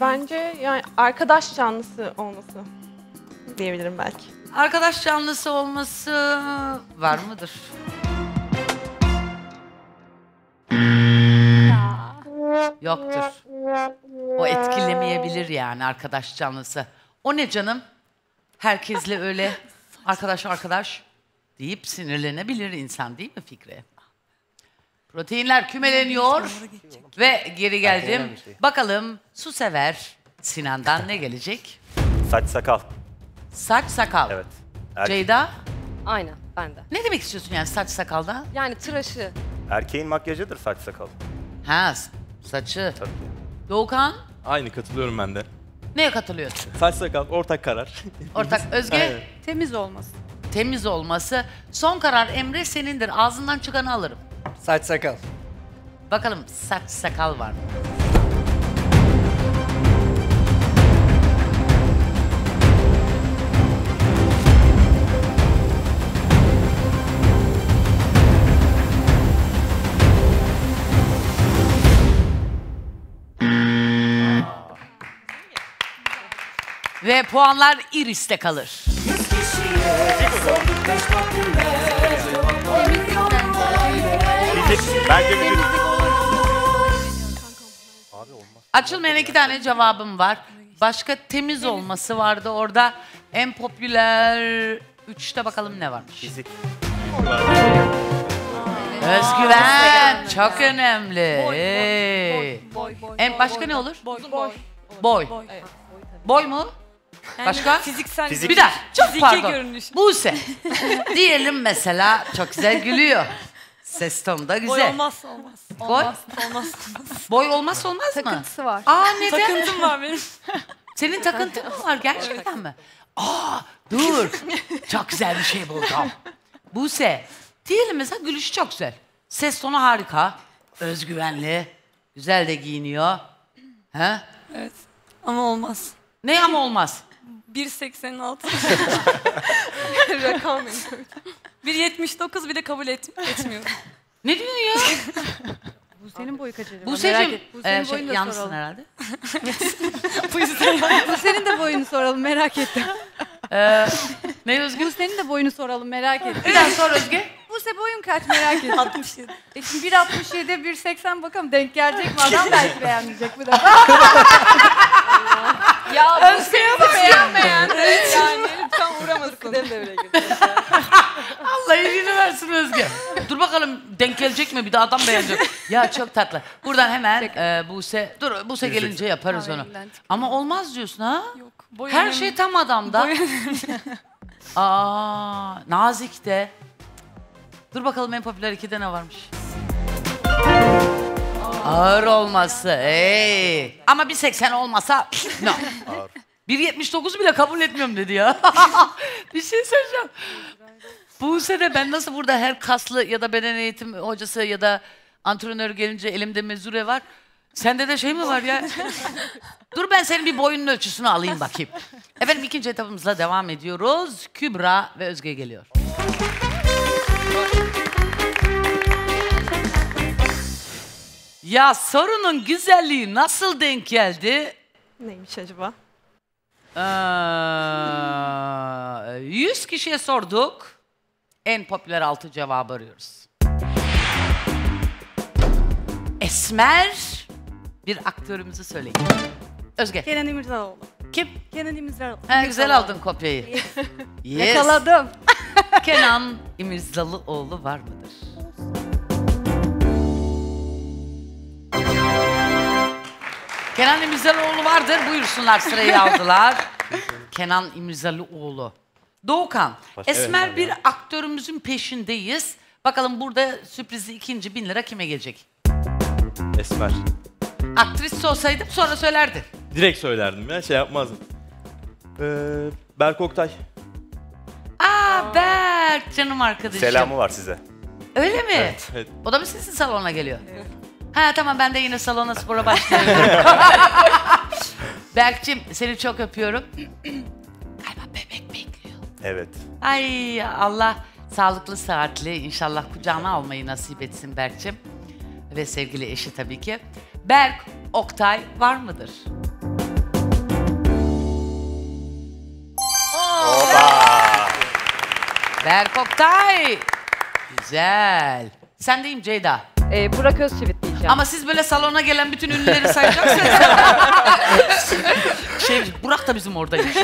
Bence yani arkadaş canlısı olması diyebilirim belki. Arkadaş canlısı olması var mıdır? Ya. Yoktur. O etkilemeye olmayabilir yani arkadaş canlısı. O ne canım? Herkesle öyle arkadaş arkadaş deyip sinirlenebilir insan değil mi Fikri? Proteinler kümeleniyor ve geri geldim. Bakalım su sever Sinan'dan ne gelecek? Saç sakal. Saç sakal. Evet. Erkek. Ceyda? Aynen, ben de. Ne demek istiyorsun yani saç sakalda? Yani tıraşı. Erkeğin makyajıdır saç sakal. Ha, saçı. Tabii. Doğukan? Aynı, katılıyorum ben de. Neye katılıyorsun? Saç sakal, ortak karar. Ortak. Özge? Aynen. Temiz olması. Temiz olması. Son karar Emre senindir. Ağzından çıkanı alırım. Saç sakal. Bakalım saç sakal var mı? Ve puanlar Iris'te kalır. Açılmayan iki tane cevabım var. Başka temiz olması vardı orada. En popüler 3'te bakalım ne varmış. Fizik. Özgüven çok önemli. En başka ne olur? Boy. Boy mu? Başka? Yani fiziksel. Bir daha. Çok fiziki pardon. Görünüş. Buse. Diyelim mesela çok güzel gülüyor. Ses tonu da güzel. Boy olmazsa olmaz. Olmaz. Boy olmazsa olmaz mı? Takıntısı var. Aa neden? Takıntım var benim. Senin takıntın mı var gerçekten mi? Aa dur. Çok güzel bir şey buldum. Buse. Diyelim mesela gülüşü çok güzel. Ses tonu harika. Özgüvenli. Güzel de giyiniyor. Ha? Evet. Ama olmaz. Ne ama olmaz? 1.80'in altı. Rakam benim. 1.79 bir de kabul etmiyorum. Ne diyorsun ya? Bu senin boyu kaç acaba? Buse'cim, yansın herhalde. Bu senin de boyunu soralım, merak ettim. Ne Özge? Bu senin de boyunu soralım, merak ettim. Bir daha sor Özge. Buse boyun kaç merak ettim. 67. Şimdi 1.67, 1.80 bakalım denk gelecek mi? Adam belki beğenmeyecek bu da. Ya Özge'ye bak beğenmeyen. Evet yani tam uğramadık onu. Allah iyiliğini versin Özge. Dur bakalım denk gelecek mi? Bir de adam beğenecek. Ya çok tatlı. Buradan hemen Buse, dur Buse gelince yaparız onu. Ama olmaz diyorsun ha? Yok. Her şey tam adamda. Aa, nazik de. Dur bakalım en popüler 2'de ne varmış? Ağır olması. Ey. Ama 1.80 olmasa no. 1.79'u bile kabul etmiyorum dedi ya. Bir şey söyleyeceğim. Buse de ben nasıl burada her kaslı ya da beden eğitim hocası ya da antrenör gelince elimde mezure var. Sende de şey mi var ya? Dur ben senin bir boyunun ölçüsünü alayım bakayım. Efendim ikinci etapımızla devam ediyoruz. Kübra ve Özge geliyor. Ya sorunun güzelliği nasıl denk geldi? Neymiş acaba? 100 kişiye sorduk. En popüler 6 cevabı arıyoruz. Esmer bir aktörümüzü söyleyin. Özge. Kenan İmirzalıoğlu. Kim? Kenan İmirzalıoğlu. Ha, güzel aldın kopyayı. Yes. Yakaladım. Kenan İmirzalıoğlu var mıdır? Kenan İmirzalıoğlu vardır. Buyursunlar sırayı aldılar. Kenan İmirzalıoğlu. Doğukan, esmer bir aktörümüzün peşindeyiz. Bakalım burada sürprizi ikinci 1000 lira kime gelecek? Esmer. Aktris olsaydım sonra söylerdi. Direkt söylerdim ya, şey yapmazdım. Berk Oktay. Aa Berk, canım arkadaşım. Selamı var size. Öyle mi? Evet, evet. O da mı sizin salona geliyor? Evet. Ha tamam, ben de yine salona spora başlıyorum. Berk'cim, seni çok öpüyorum. Galiba bebek bekliyor. Evet. Ay Allah sağlıklı saatli inşallah kucağına almayı nasip etsin Berk'cim. Ve sevgili eşi tabii ki. Berk Oktay var mıdır? Oba! Berk Oktay! Güzel. Sendeyim Ceyda. Burak Özçivit diyeceğim. Ama siz böyle salona gelen bütün ünlüleri sayacaksınız. Şey, Burak da bizim oradaymış.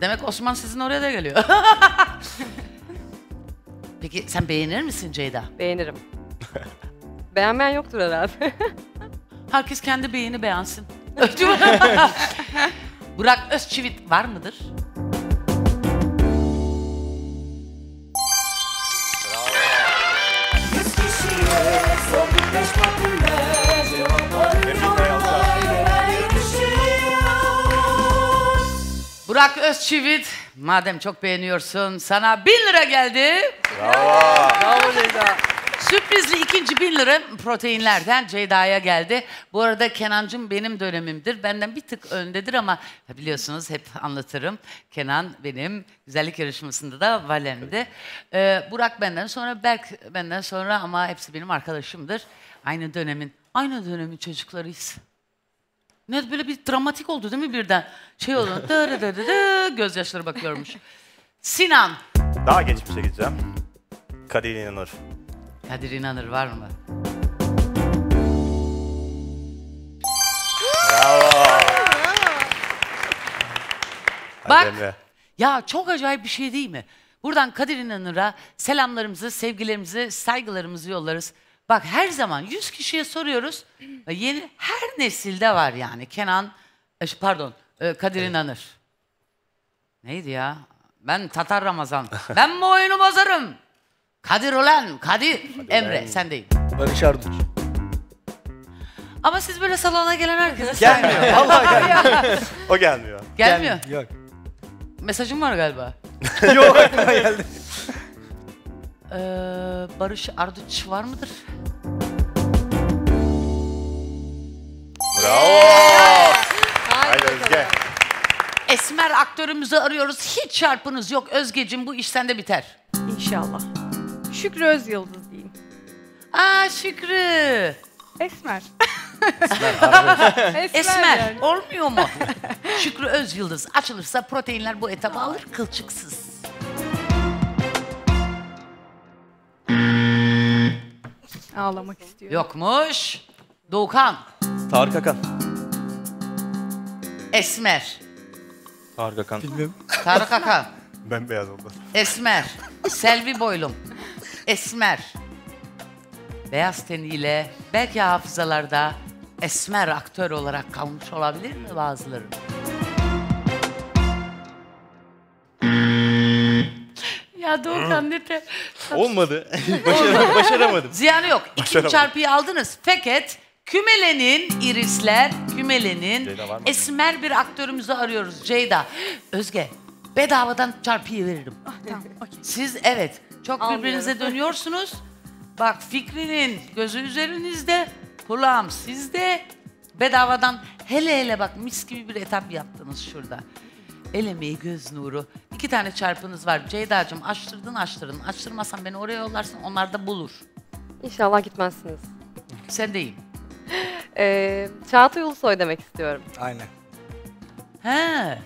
Demek Osman sizin oraya da geliyor. Peki sen beğenir misin Ceyda? Beğenirim. Beğenmeyen yoktur herhalde. Herkes kendi beğeni beğensin. Burak Özçivit var mıdır? Burak Özçivit, madem çok beğeniyorsun, sana 1000 lira geldi. Bravo. Bravo Ceyda. Sürprizli ikinci 1000 lira proteinlerden Ceyda'ya geldi. Bu arada Kenancığım benim dönemimdir. Benden bir tık öndedir ama biliyorsunuz hep anlatırım. Kenan benim güzellik yarışmasında da valemdi. Burak benden sonra, Berk benden sonra ama hepsi benim arkadaşımdır. Aynı dönemin çocuklarıyız. Ne böyle bir dramatik oldu değil mi birden? Şey oldu, gözyaşları bakıyormuş. Sinan. Daha genç bir şey gideceğim. Kadir İnanır. Kadir İnanır var mı? Bravo. Bak, ya çok acayip bir şey değil mi? Buradan Kadir İnanır'a selamlarımızı, sevgilerimizi, saygılarımızı yollarız. Bak her zaman 100 kişiye soruyoruz. Yeni her nesilde var yani. Kadir İnanır. Neydi ya? Ben Tatar Ramazan. Ben bu oyunu bozarım. Kadir olan, Kadir. Emre, sendeyim. Barış Arduç. Ama siz böyle salona gelen herkese gelmiyor. Vallahi gelmiyor. O gelmiyor. Gelmiyor. Yok. Mesajım var galiba. Yok, aklıma geldi. Barış Arduç var mıdır? Bravo! Haydi Özge. Esmer aktörümüzü arıyoruz. Hiç çarpınız yok. Özgeciğim, bu iş sende biter. İnşallah. Şükrü Öz Yıldız diyeyim. Aa, Şükrü. Esmer. Esmer yani. Olmuyor mu? Şükrü Öz Yıldız açılırsa proteinler bu etabı alır kılçıksız. Ağlamak istiyorum. Yokmuş. Doğukan. Tarık Akan. Esmer. Tarık Akan. Bilmiyorum. Tarık Akan. Ben beyaz oldum. Esmer. Selvi Boylum. Esmer. Beyaz teniyle belki hafızalarda esmer aktör olarak kalmış olabilir mi bazıları? Ya Doğukan nete. Olmadı. Başaramadım. Ziyanı yok. 2 çarpıyı aldınız. Fakat kümelenin irisler, kümelenin esmer bir aktörümüzü arıyoruz. Ceyda. Özge, bedavadan çarpıyı veririm. Ah, tamam. Okay. Siz evet çok birbirinize dönüyorsunuz. Bak Fikri'nin gözü üzerinizde, kulağım sizde. Bedavadan hele bak mis gibi bir etap yaptınız şurada. El emeği, göz nuru. 2 tane çarpınız var. Ceyda'cığım açtırdın. Açtırmasan beni oraya yollarsın, onlar da bulur. İnşallah gitmezsiniz. Sen deyim. Çağatay Ulusoy demek istiyorum. Aynen. He.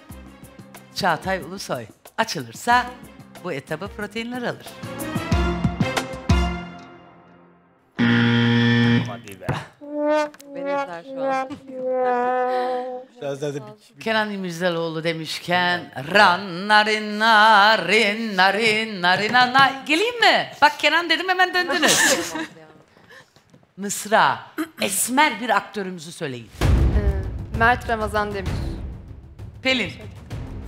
Çağatay Ulusoy. Açılırsa bu etabı proteinler alır. Hadi be. Beni izler şu an. Kenan İmirzalıoğlu demişken ran narin narin narin narin na geleyim mi? Bak Kenan dedim hemen döndünüz. Mısra, esmer bir aktörümüzü söyleyin. Mert Ramazan Demir. Pelin.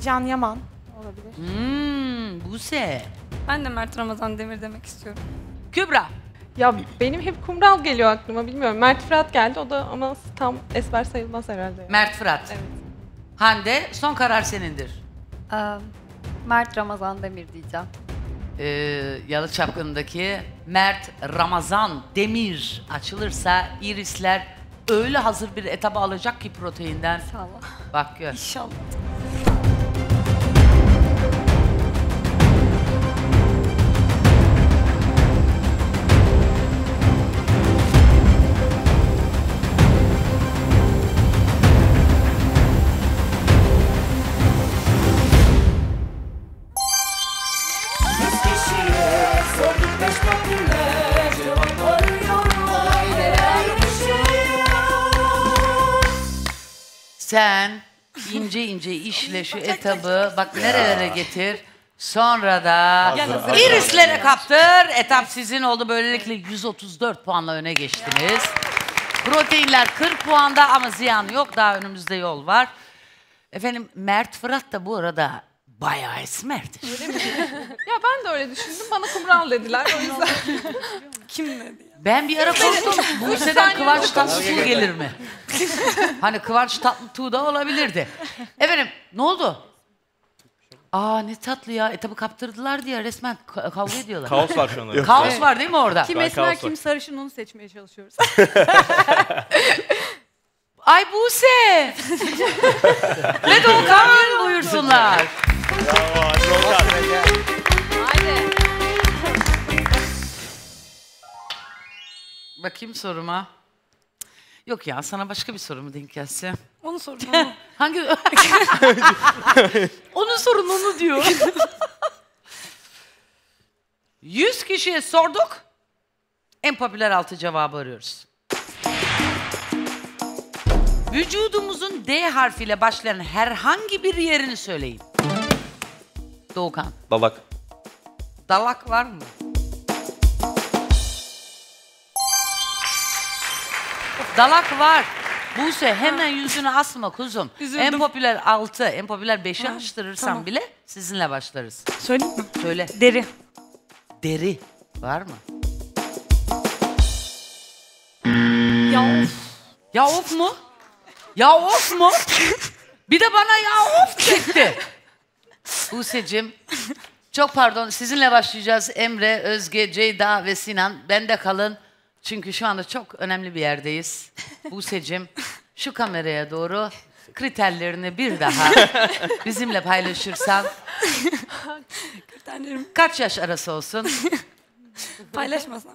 Can Yaman olabilir. Buse. Ben de Mert Ramazan Demir demek istiyorum. Kübra. Ya benim hep kumral geliyor aklıma, bilmiyorum. Mert Fırat geldi, o da ama tam esmer sayılmaz herhalde. Yani. Mert Fırat. Evet. Hande, son karar senindir. Mert Ramazan Demir diyeceğim. Yalı Çapkını'ndaki Mert Ramazan Demir açılırsa irisler öyle hazır bir etabı alacak ki proteinden. İnşallah. Bak gör. İnşallah. Sen ince ince işle şu etabı, bak nerelere getir. Sonra da irislere kaptır. Etap sizin oldu. Böylelikle 134 puanla öne geçtiniz. Proteinler 40 puanda ama ziyan yok. Daha önümüzde yol var. Efendim Mert Fırat da bu arada bayağı esmerdir. Öyle mi? Ya ben de öyle düşündüm. Bana kumral dediler. O yüzden. Kim dedi? Ben bir ara korktum. Buse'den Kıvanç Tatlıtuğ gelir mi? Hani Kıvanç Tatlıtuğ da olabilirdi. Efendim ne oldu? Aa ne tatlı ya. Etabı kaptırdılar diye resmen kavga ediyorlar. Kaos var şu anda. Kaos evet. Var değil mi orada? Kim esmer kim sarışın onu seçmeye çalışıyoruz. Ay Buse. Ve Doğukan buyursunlar. Bravo. Haydi. Bakayım soruma. Yok ya sana başka bir soru mu denk gelse? Onu sorun onu. Hangi? Onu sorun onu diyor. 100 kişiye sorduk. En popüler 6 cevabı arıyoruz. Vücudumuzun D harfiyle başlayan herhangi bir yerini söyleyin. Doğukan. Dalak. Dalak var mı? Dalak var. Buse hemen yüzünü asma kuzum. Üzüldüm. En popüler 6, en popüler 5'i açtırırsan tamam. Bile sizinle başlarız. Söyleyeyim mi? Söyle. Deri. Deri var mı? Ya of. Ya of mu? Ya of mu? Bir de bana ya of çekti. Buse'cim çok pardon sizinle başlayacağız. Emre, Özge, Ceyda ve Sinan bende kalın. Çünkü şu anda çok önemli bir yerdeyiz. Buse'cim şu kameraya doğru kriterlerini bir daha bizimle paylaşırsan. Kriterlerim. Kaç yaş arası olsun? Paylaşmasam.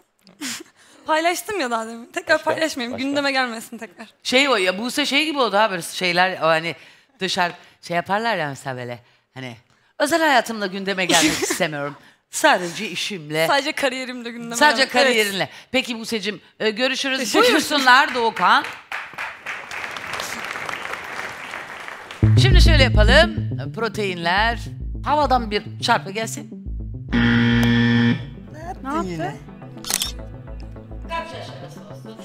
Paylaştım ya daha demin. Tekrar başka, paylaşmayayım. Başka. Gündeme gelmesin tekrar. Şey o ya Buse şey gibi oldu ha böyle şeyler hani dışarı şey yaparlar ya mesela böyle hani özel hayatımla gündeme gelmek istemiyorum. Sadece işimle. Sadece kariyerimle gündeme. Sadece kariyerinle. Evet. Peki Buse'cim görüşürüz. Teşekkür buyursunlar Doğukan. Şimdi şöyle yapalım. Proteinler havadan bir çarpı gelsin. Ne yaptın yine? Kaç yaş arası olsun?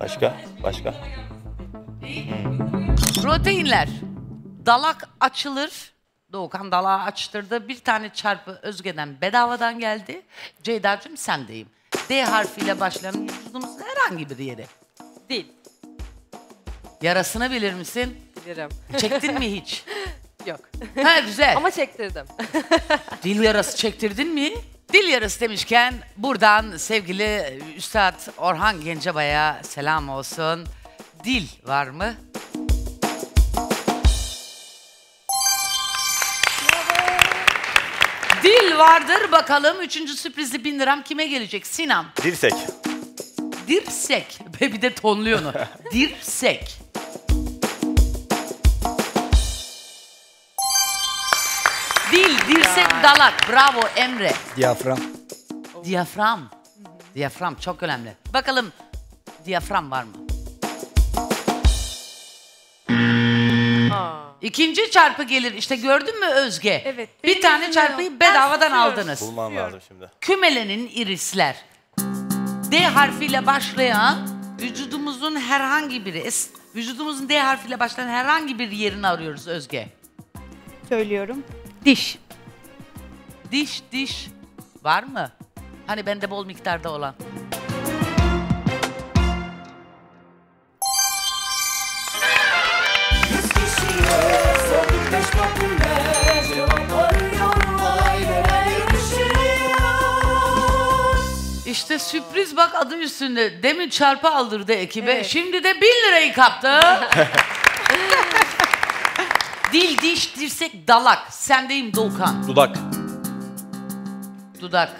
Başka? Başka? Proteinler. Dalak açılır. Doğukan dalağı açtırdı. Bir tane çarpı Özge'den bedavadan geldi. Ceyda'cığım sendeyim. D harfiyle başlayan vücudumuzun herhangi bir yeri. Dil. Yarasını bilir misin? Bilirim. Çektin mi hiç? Yok. Ha güzel. Ama çektirdim. Dil yarası çektirdin mi? Dil yarası demişken buradan sevgili Üstad Orhan Gencebay'a selam olsun. Dil var mı? Dil vardır bakalım. Üçüncü sürprizli 1000 liram kime gelecek? Sinan. Dirsek. Dirsek. Bir de tonluyor onu. Dirsek. Dil, dirsek, ya. Dalak. Bravo Emre. Diyafram. Diyafram. Diyafram çok önemli. Bakalım diyafram var mı? İkinci çarpı gelir. İşte gördün mü Özge? Evet. Bir tane çarpıyı bedavadan aldınız. Bulmam lazım şimdi. Kümelenin irisler. D harfiyle başlayan vücudumuzun herhangi biri. Vücudumuzun D harfiyle başlayan herhangi bir yerini arıyoruz Özge. Söylüyorum. Diş. Diş, diş. Var mı? Hani bende bol miktarda olan. İşte sürpriz bak adı üstünde. Demin çarpı aldırdı ekibe. Evet. Şimdi de 1000 lirayı kaptı. Dil, diş, dirsek, dalak. Sendeyim Doğukan. Dudak. Dudak.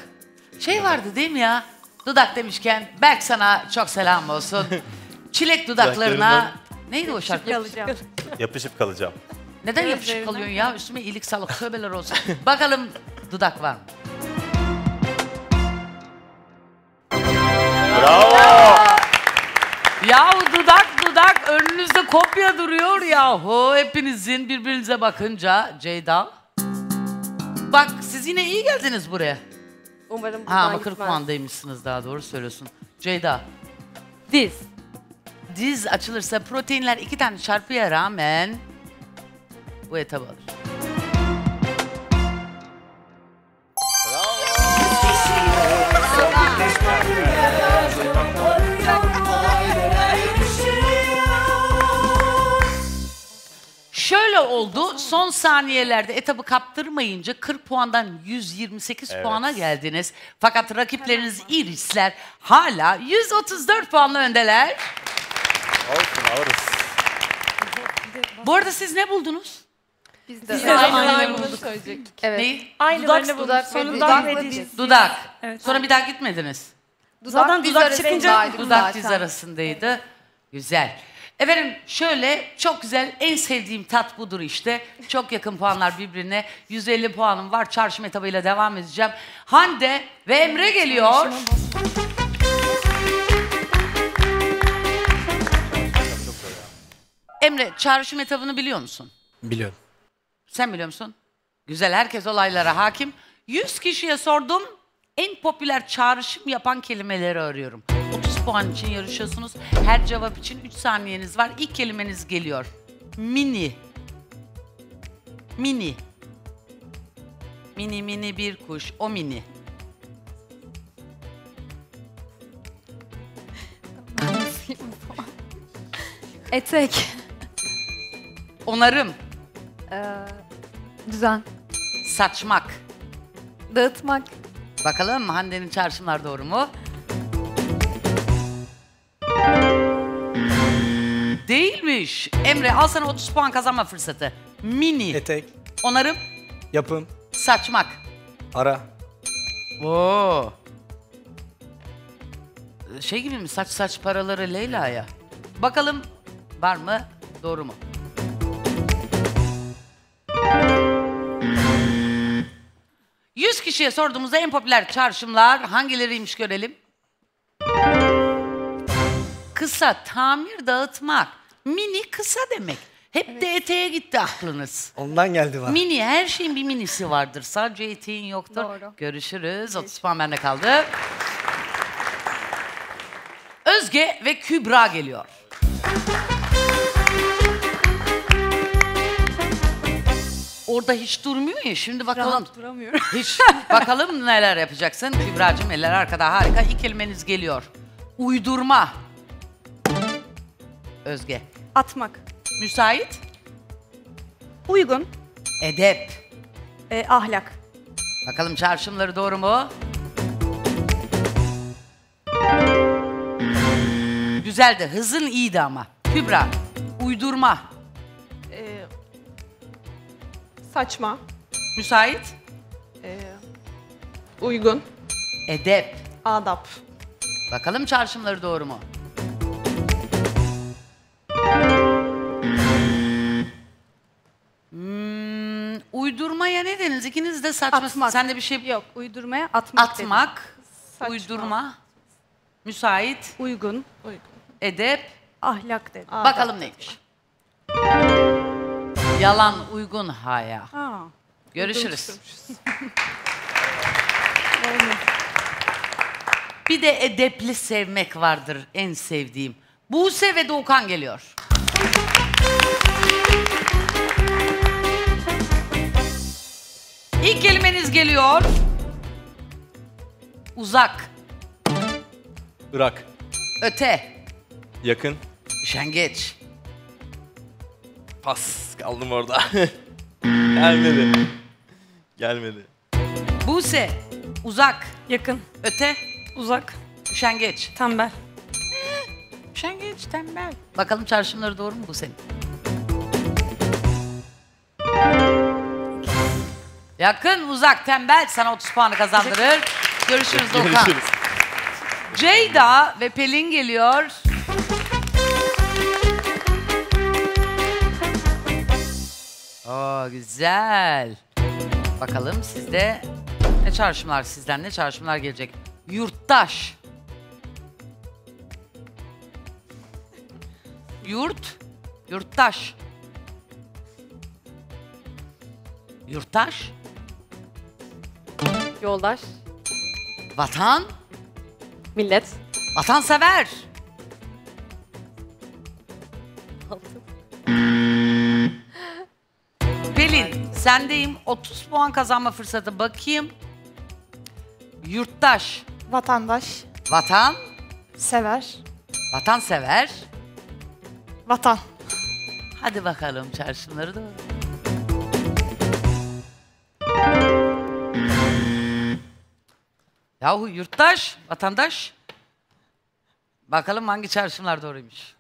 Şey vardı değil mi ya? Dudak demişken Berk sana çok selam olsun. Çilek dudaklarına... Neydi o şarkı? Yapışıp kalacağım. Neden yapışıp kalıyorsun ya? Üstüme iyilik sağlık tövbeler olsun. Bakalım dudak var mı? Bravo! önünüzde kopya duruyor yahu hepinizin birbirinize bakınca. Ceyda. Bak siz yine iyi geldiniz buraya. Umarım buradan gitmez. Ama 40 puandaymışsınız, daha doğru söylüyorsun. Ceyda. Diz. Diz açılırsa proteinler 2 tane çarpıya rağmen bu etabı alır. Şöyle oldu, son saniyelerde etabı kaptırmayınca 40 puandan 128 puana geldiniz. Fakat rakipleriniz İrisler hala 134 puanla öndeler. Olsun, alırız. Bu arada siz ne buldunuz? Biz de aynılarını bulduk. Evet. Aynılarını bulduk. Dudak. Evet. Sonra bir daha gitmediniz. Zaten dudak çıkınca dudak diz arasındaydı. Güzel. Efendim şöyle çok güzel, en sevdiğim tat budur işte. Çok yakın puanlar birbirine. 150 puanım var. Çarşı metabıyla devam edeceğim. Hande ve Emre geliyor. Emre, çağrışım etabını biliyor musun? Biliyorum. Sen biliyor musun? Güzel, herkes olaylara hakim. 100 kişiye sordum, en popüler çağrışım yapan kelimeleri arıyorum. 30 puan için yarışıyorsunuz. Her cevap için 3 saniyeniz var. İlk kelimeniz geliyor. Mini. Mini. Mini mini bir kuş, o mini. Etek. Onarım. Düzen. Saçmak. Dağıtmak. Bakalım Hande'nin çağrışımlar doğru mu? Değilmiş. Emre, al sana 30 puan kazanma fırsatı. Mini. Etek. Onarım. Yapım. Saçmak. Ara. Oo. Şey gibi mi? Saç saç paraları Leyla'ya. Bakalım var mı? Doğru mu? Kişiye sorduğumuzda en popüler çağrışımlar hangileriymiş görelim. Kısa, tamir, dağıtmak. Mini kısa demek. Hep de eteğe gitti aklınız. Ondan geldi var. Mini, her şeyin bir minisi vardır. Sadece eteğin yoktur. Doğru. Görüşürüz. 30 puan bende kaldı. Özge ve Kübra geliyor. Orada hiç durmuyor ya, şimdi bakalım. Rahat duramıyorum. Hiç. Bakalım neler yapacaksın Kübra'cığım, eller arkada, harika. İlk kelimeniz geliyor. Uydurma. Özge. Atmak. Müsait. Uygun. Edep. Ahlak. Bakalım çağrışımları doğru mu? Güzeldi, hızın iyiydi ama. Kübra. Uydurma. Saçma. Müsait. Uygun. Edep. Adap. Bakalım çağrışımları doğru mu? Uydurmaya ne dediniz? İkiniz de saçma. Atmak. Sende bir şey yok. Uydurmaya atmak. Atmak. Uydurma. Müsait. Uygun. Edep. Ahlak dedi. Bakalım neymiş? Yalan, uygun, haya. Görüşürüz. Bir de edepli sevmek vardır, en sevdiğim. Buse ve Doğukan geliyor. İlk kelimeniz geliyor. Uzak. Irak. Öte. Yakın. Üşengeç. Pas, kaldım orada. Gelmedi. Gelmedi. Buse, uzak. Yakın. Öte. Uzak. Üşengeç. Tembel. Üşengeç, tembel. Bakalım çağrışımları doğru mu Buse'nin? Yakın, uzak, tembel sana 30 puanı kazandırır. Görüşürüz Doğukan. Ceyda ve Pelin geliyor. Oo, güzel. Bakalım sizde ne çağrışımlar, sizden ne çağrışımlar gelecek? Yurttaş. Yurt, yurttaş. Yurttaş. Yoldaş. Vatan. Millet. Vatansever. Pelin, sendeyim. 30 puan kazanma fırsatı. Bakayım. Yurttaş. Vatandaş. Vatan. Sever. Vatansever. Vatan. Hadi bakalım çarşımları doğru. Yahu yurttaş, vatandaş. Bakalım hangi çağrışımlar doğruymuş.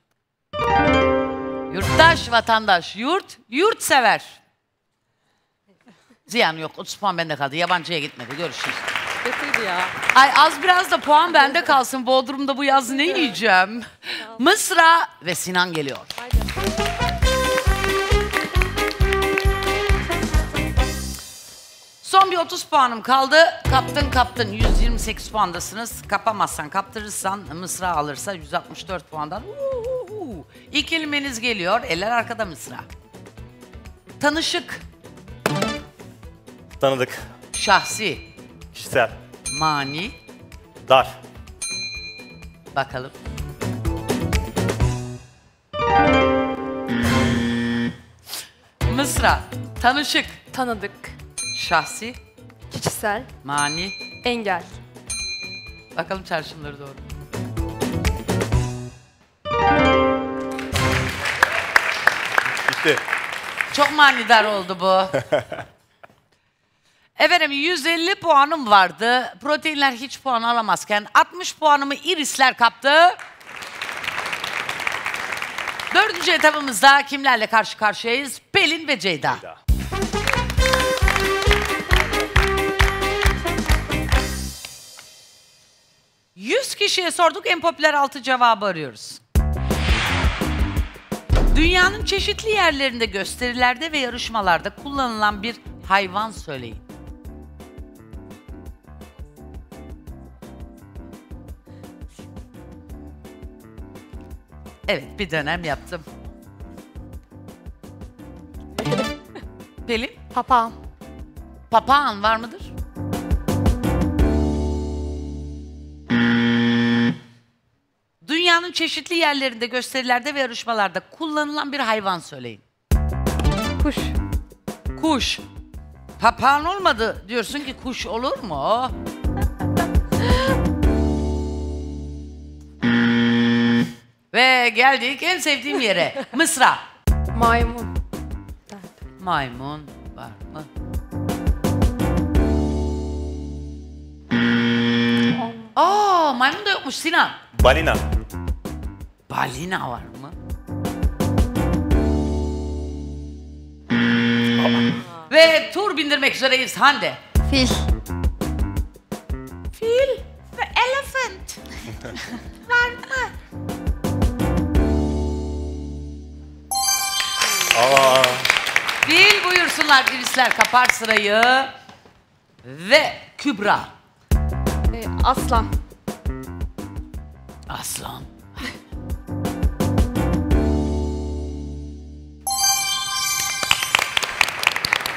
Yurttaş, vatandaş, yurt, yurtsever. Ziyan yok, 30 puan bende kaldı. Yabancıya gitmedi, görüşürüz. Kötüydü ya. Ay az biraz da puan bende kalsın. Bodrum'da bu yaz ne yiyeceğim? Mısra ve Sinan geliyor. Son bir 30 puanım kaldı. Kaptın. 128 puandasınız. Kapamazsan, kaptırırsan, Mısra alırsa 164 puandan. Uhuhu. İlk kelimeniz geliyor. Eller arkada Mısra. Tanışık. Tanıdık. Şahsi. Kişisel. Mani. Dar. Bakalım. Mısra. Tanışık. Tanıdık. Şahsi. Kişisel. Mani. Engel. Bakalım çarşımları doğru. Bitti. Çok manidar oldu bu. Efendim 150 puanım vardı. Proteinler hiç puan alamazken 60 puanımı irisler kaptı. Dördüncü etapımızda kimlerle karşı karşıyayız? Pelin ve Ceyda. Kişiye sorduk, en popüler 6 cevabı arıyoruz. Dünyanın çeşitli yerlerinde gösterilerde ve yarışmalarda kullanılan bir hayvan söyleyin. Evet, bir dönem yaptım. Pelin? Papağan. Papağan var mıdır? Dünyanın çeşitli yerlerinde, gösterilerde ve yarışmalarda kullanılan bir hayvan söyleyin. Kuş. Kuş. Papağan olmadı diyorsun ki kuş olur mu? Ve geldik en sevdiğim yere. Mısra. Maymun. Maymun var mı? Aa, maymun da yokmuş Sinan. Balina. Balina var mı? Ve tur bindirmek üzereyiz Hande. Fil. Fil ve elephant var mı? Aa. Fil buyursunlar, irisler kapar sırayı. Ve Kübra. Aslan. Aslan.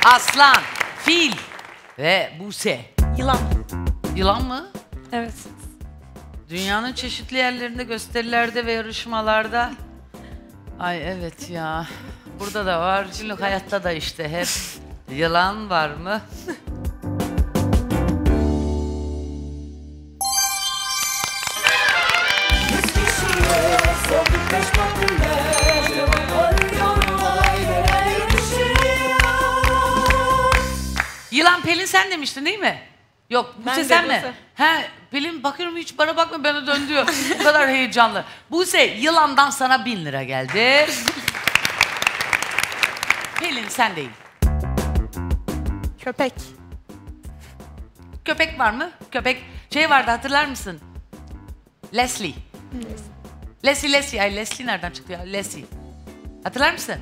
Aslan, fil ve Buse. Yılan. Yılan mı? Evet. Dünyanın çeşitli yerlerinde, gösterilerde ve yarışmalarda. Ay evet ya. Burada da var. Günlük hayatta da işte hep. Yılan var mı? Yılan Pelin sen demiştin değil mi? Yok Buse sen mi? He, Pelin bakıyorum hiç bana bakma bana dön diyor. Bu kadar heyecanlı. Buse yılandan sana 1000 lira geldi. Pelin sen değil. Köpek. Köpek var mı? Köpek şey vardı hatırlar mısın? Leslie. Leslie. Ay Leslie nereden çıktı ya? Leslie. Hatırlar mısın?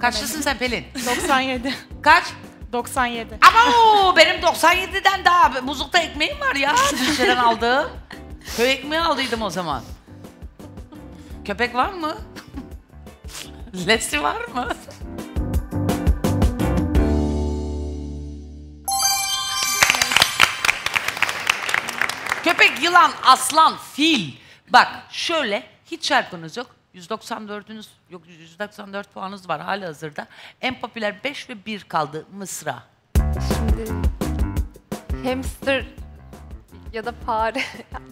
Kaçlısın sen Pelin? 97. Kaç? 97. Ama benim 97'den daha buzlukta ekmeğim var ya. Dışarıdan aldığım. Köy ekmeği aldıydım o zaman. Köpek var mı? Lesi var mı? Köpek, yılan, aslan, fil. Bak şöyle, hiç şarkınız yok. 194'ünüz yok, 194 puanınız var hali hazırda. En popüler 5 ve 1 kaldı. Mısra. Şimdi hamster ya da fare.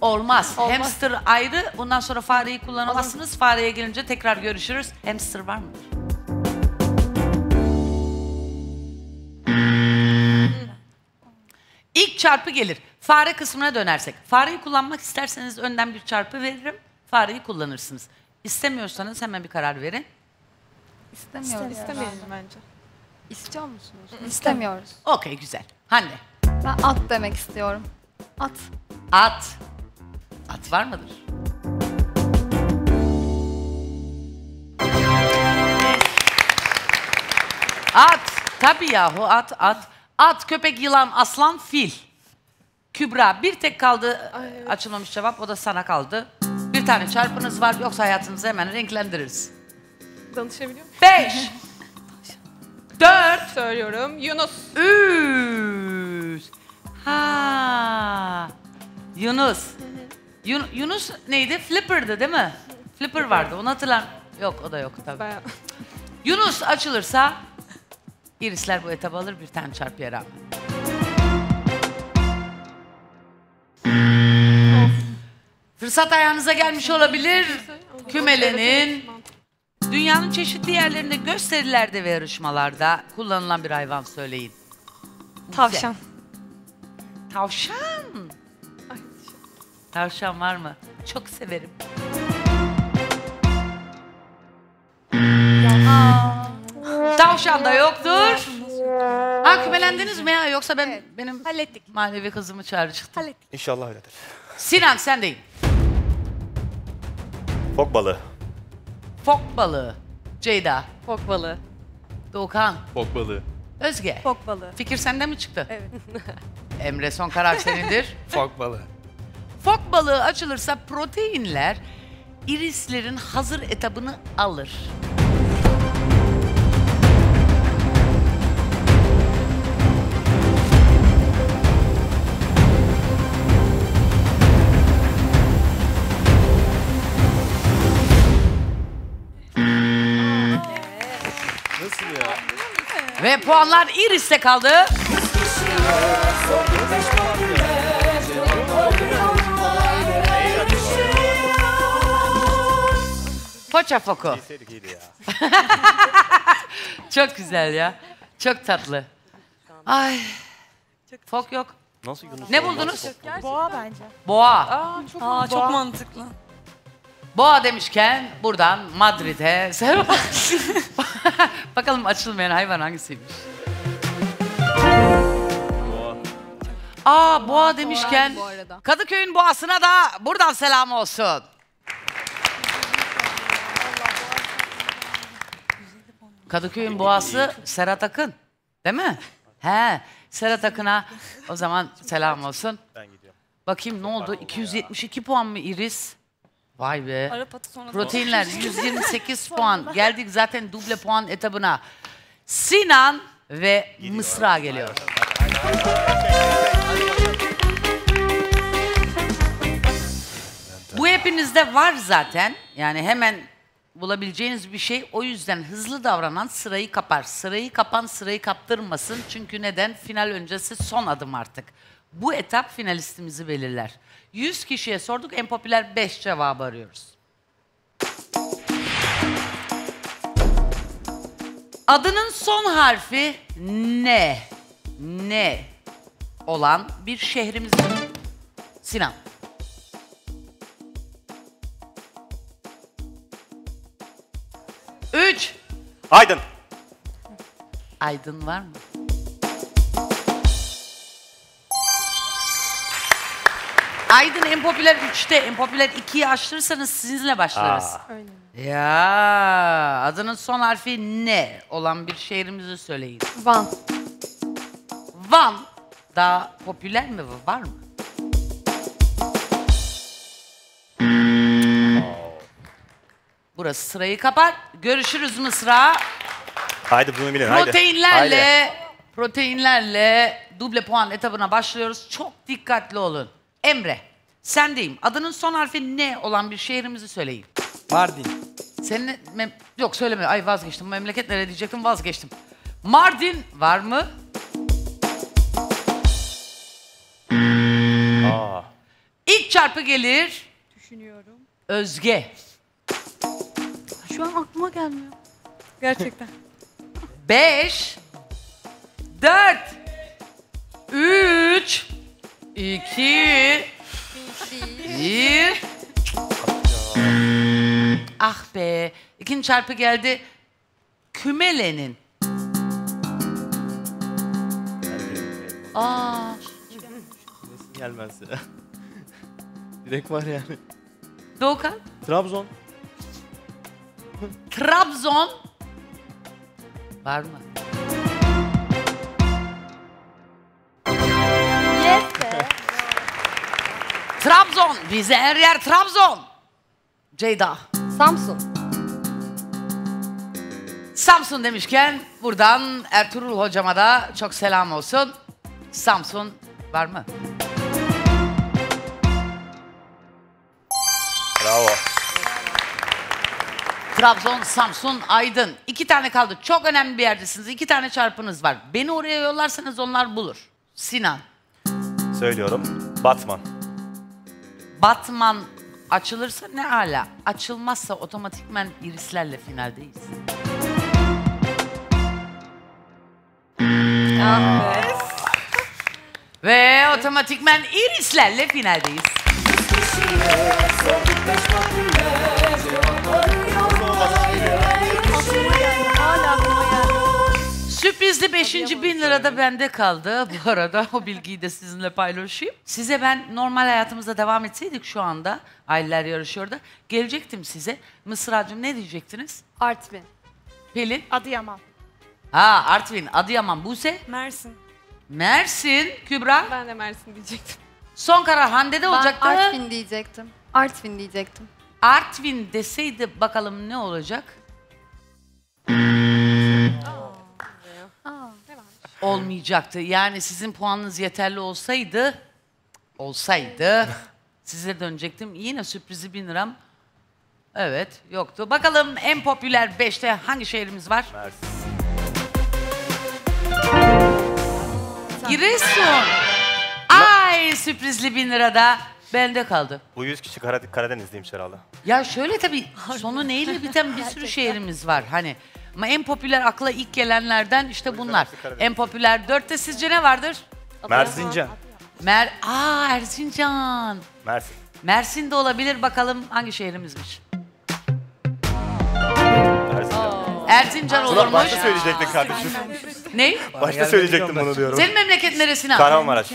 Olmaz. Olmaz. Hamster ayrı. Ondan sonra fareyi kullanamazsınız. Fareye gelince tekrar görüşürüz. Hamster var mıdır? İlk çarpı gelir. Fare kısmına dönersek. Fareyi kullanmak isterseniz önden bir çarpı veririm. Fareyi kullanırsınız. İstemiyorsanız hemen bir karar verin. İstemiyoruz. İstemeyelim bence. İstiyor musunuz? İstemiyoruz. Okey, güzel. Hande. Ben at demek istiyorum. At. At. At var mıdır? At. Tabii yahu, at, at. At, köpek, yılan, aslan, fil. Kübra, bir tek kaldı. Ay, açılmamış cevap, o da sana kaldı. Bir tane çarpınız var, yoksa hayatınızı hemen renklendiririz. Danışabiliyor muyum? 5, 4. Söylüyorum, Yunus. 3. Ha. Yunus. Yunus neydi? Flipper'dı değil mi? Flipper vardı, onu hatırlar. Yok, o da yok tabii. Bayağı. Yunus açılırsa, irisler bu etabı alır bir tane çarpıya rağmen. Fırsat ayağınıza gelmiş olabilir. Kümelenin dünyanın çeşitli yerlerinde gösterilerde ve yarışmalarda kullanılan bir hayvan söyleyin. Tavşan. Tavşan. Tavşan var mı? Çok severim. Tavşan da yoktur. Aa, kümelendiniz mi ya? Yoksa ben, evet, benim hallettik. Manevi kızımı çağırdı çıktı. Hallettik. İnşallah öyledir. Sinan, sendeyim. Fok balığı. Fok balığı. Ceyda. Fok balığı. Doğukan. Fok balığı. Özge. Fok balığı. Fikir senden mi çıktı? Evet. Emre, son karar senindir. Fok balığı. Fok balığı açılırsa proteinler irislerin hazır etabını alır. Ve puanlar iris'te kaldı. Poça foku. Çok güzel ya. Çok tatlı. Ay. Fok yok. Nasıl Yunus? Ne buldunuz? Boğa bence. Boğa. Aa, çok, aa, çok mantıklı. Boğa demişken buradan Madrid'e bakalım açılmayan hayvan hangisiymiş? Boğa. Aa, boğa demişken Kadıköy'ün boğasına da buradan selam olsun. Kadıköy'ün boğası Serhat Akın, değil mi? He, Serhat Akın'a o zaman selam olsun. Bakayım ne oldu? 272 puan mı iris? Vay be. Proteinler 128 puan. Geldik zaten duble puan etabına. Sinan ve Mısra geliyor. Bu hepinizde var zaten. Yani hemen bulabileceğiniz bir şey. O yüzden hızlı davranan sırayı kapar. Sırayı kapan sırayı kaptırmasın. Çünkü neden? Final öncesi son adım artık. Bu etap finalistimizi belirler. 100 kişiye sorduk, en popüler 5 cevabı arıyoruz. Adının son harfi N. N olan bir şehrimiz. Sinan. Aydın. Aydın var mı? Aydın en popüler 3'te, en popüler 2'yi açtırırsanız sizinle başlarız. Öyle. Ya, adının son harfi N olan bir şehrimizi söyleyin. Van. Van daha popüler mi, var mı? Burası sırayı kapat. Görüşürüz Mısra. Haydi bunu bilin. Proteinlerle, haydi. Proteinlerle duble puan etabına başlıyoruz. Çok dikkatli olun. Emre, sendeyim. Adının son harfi N olan bir şehrimizi söyleyin. Mardin. Senin yok söyleme. Ay vazgeçtim. Memleket nereye diyecektim, vazgeçtim. Mardin var mı? Aa. İlk çarpı gelir. Düşünüyorum. Özge. Şu an aklıma gelmiyor. Gerçekten. 5, 4, 3, 2, 1. Ah be. İkinci çarpı geldi. Kümelenin. Aaa. Gelmez ya. Direkt var yani. Doğukan. Trabzon. Trabzon. Var mı? Yes be. Trabzon. Bize her yer Trabzon. Ceyda. Samsun. Samsun demişken buradan Ertuğrul hocama da çok selam olsun. Samsun var mı? Bravo. Trabzon, Samsun, Aydın. 2 tane kaldı. Çok önemli bir yerdesiniz. 2 tane çarpınız var. Beni oraya yollarsanız onlar bulur. Sinan. Söylüyorum. Batman. Batman açılırsa ne ala. Açılmazsa otomatikmen irislerle finaldeyiz. Ve otomatikmen irislerle finaldeyiz. Sürprizli 5. 1000 lira da bende kaldı. Bu arada o bilgiyi de sizinle paylaşayım. Size ben normal hayatımıza devam etseydik şu anda, aileler yarışıyor da, gelecektim size. Mısra'cığım ne diyecektiniz? Artvin. Pelin? Adıyaman. Ha Artvin, Adıyaman. Buse? Mersin. Mersin. Kübra? Ben de Mersin diyecektim. Son karar Hande'de olacaktı. Ben Artvin diyecektim. Artvin diyecektim. Artvin deseydi bakalım ne olacak? Olmayacaktı. Yani sizin puanınız yeterli olsaydı size dönecektim. Yine sürprizi 1000 liram. Evet, yoktu. Bakalım en popüler 5'te hangi şehrimiz var? Mersin. Giresun. Ay sürprizli 1000 lirada bende kaldı. Bu 100 kişi Karadenizliymiş herhalde. Ya şöyle tabii sonu neyle biten bir sürü şehrimiz var. Hani ama en popüler akla ilk gelenlerden işte bunlar. En popüler 4'te sizce ne vardır? Mersincan. Erzincan. Mersin. Mersin de olabilir. Bakalım hangi şehrimizmiş? Erzincan olurmuş. Başta söyleyecektin kardeşim. Ney? Başta söyleyecektim bunu diyorum. Senin memleket neresi? Kahramanmaraş.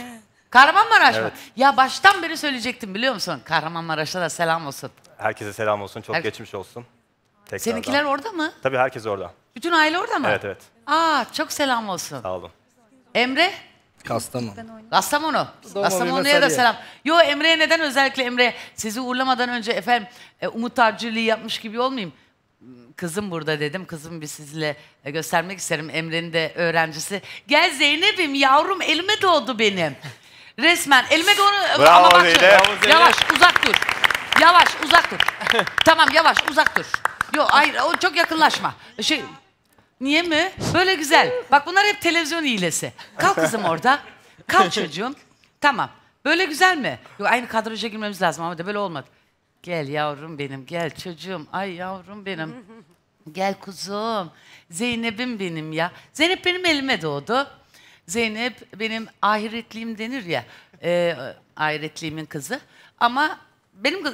Kahramanmaraş mı? Evet. Ya baştan beri söyleyecektim biliyor musun? Kahramanmaraş'a da selam olsun. Herkese selam olsun. Çok geçmiş olsun. Tekrardan. Seninkiler orada mı? Tabii herkes orada. Bütün aile orada mı? Evet. Aa çok selam olsun. Sağ olun. Emre? Kastamonu. Kastamonu. Kastamonu'ya da selam. Yo Emre'ye neden özellikle Emre sizi uğurlamadan önce efendim umut tacirliği yapmış gibi olmayayım. Kızım burada dedim. Kızım bir sizinle göstermek isterim. Emre'nin de öğrencisi. Gel Zeynep'im yavrum elime doğdu benim. Resmen elime doğdu. Bravo, ama bak yavaş uzak dur. Yavaş uzak dur. Tamam yavaş uzak dur. Yok hayır o çok yakınlaşma. Şey niye mi? Böyle güzel. Bak bunlar hep televizyon hilesi. Kalk kızım orada. Kalk çocuğum. Tamam. Böyle güzel mi? Yok aynı kadraja girmemiz lazım ama de böyle olmadı. Gel yavrum benim. Gel çocuğum. Ay yavrum benim. Gel kuzum. Zeynep'im benim ya. Zeynep benim elime doğdu. Zeynep benim ahiretliğim denir ya. Ahiretliğimin kızı. Ama benim kız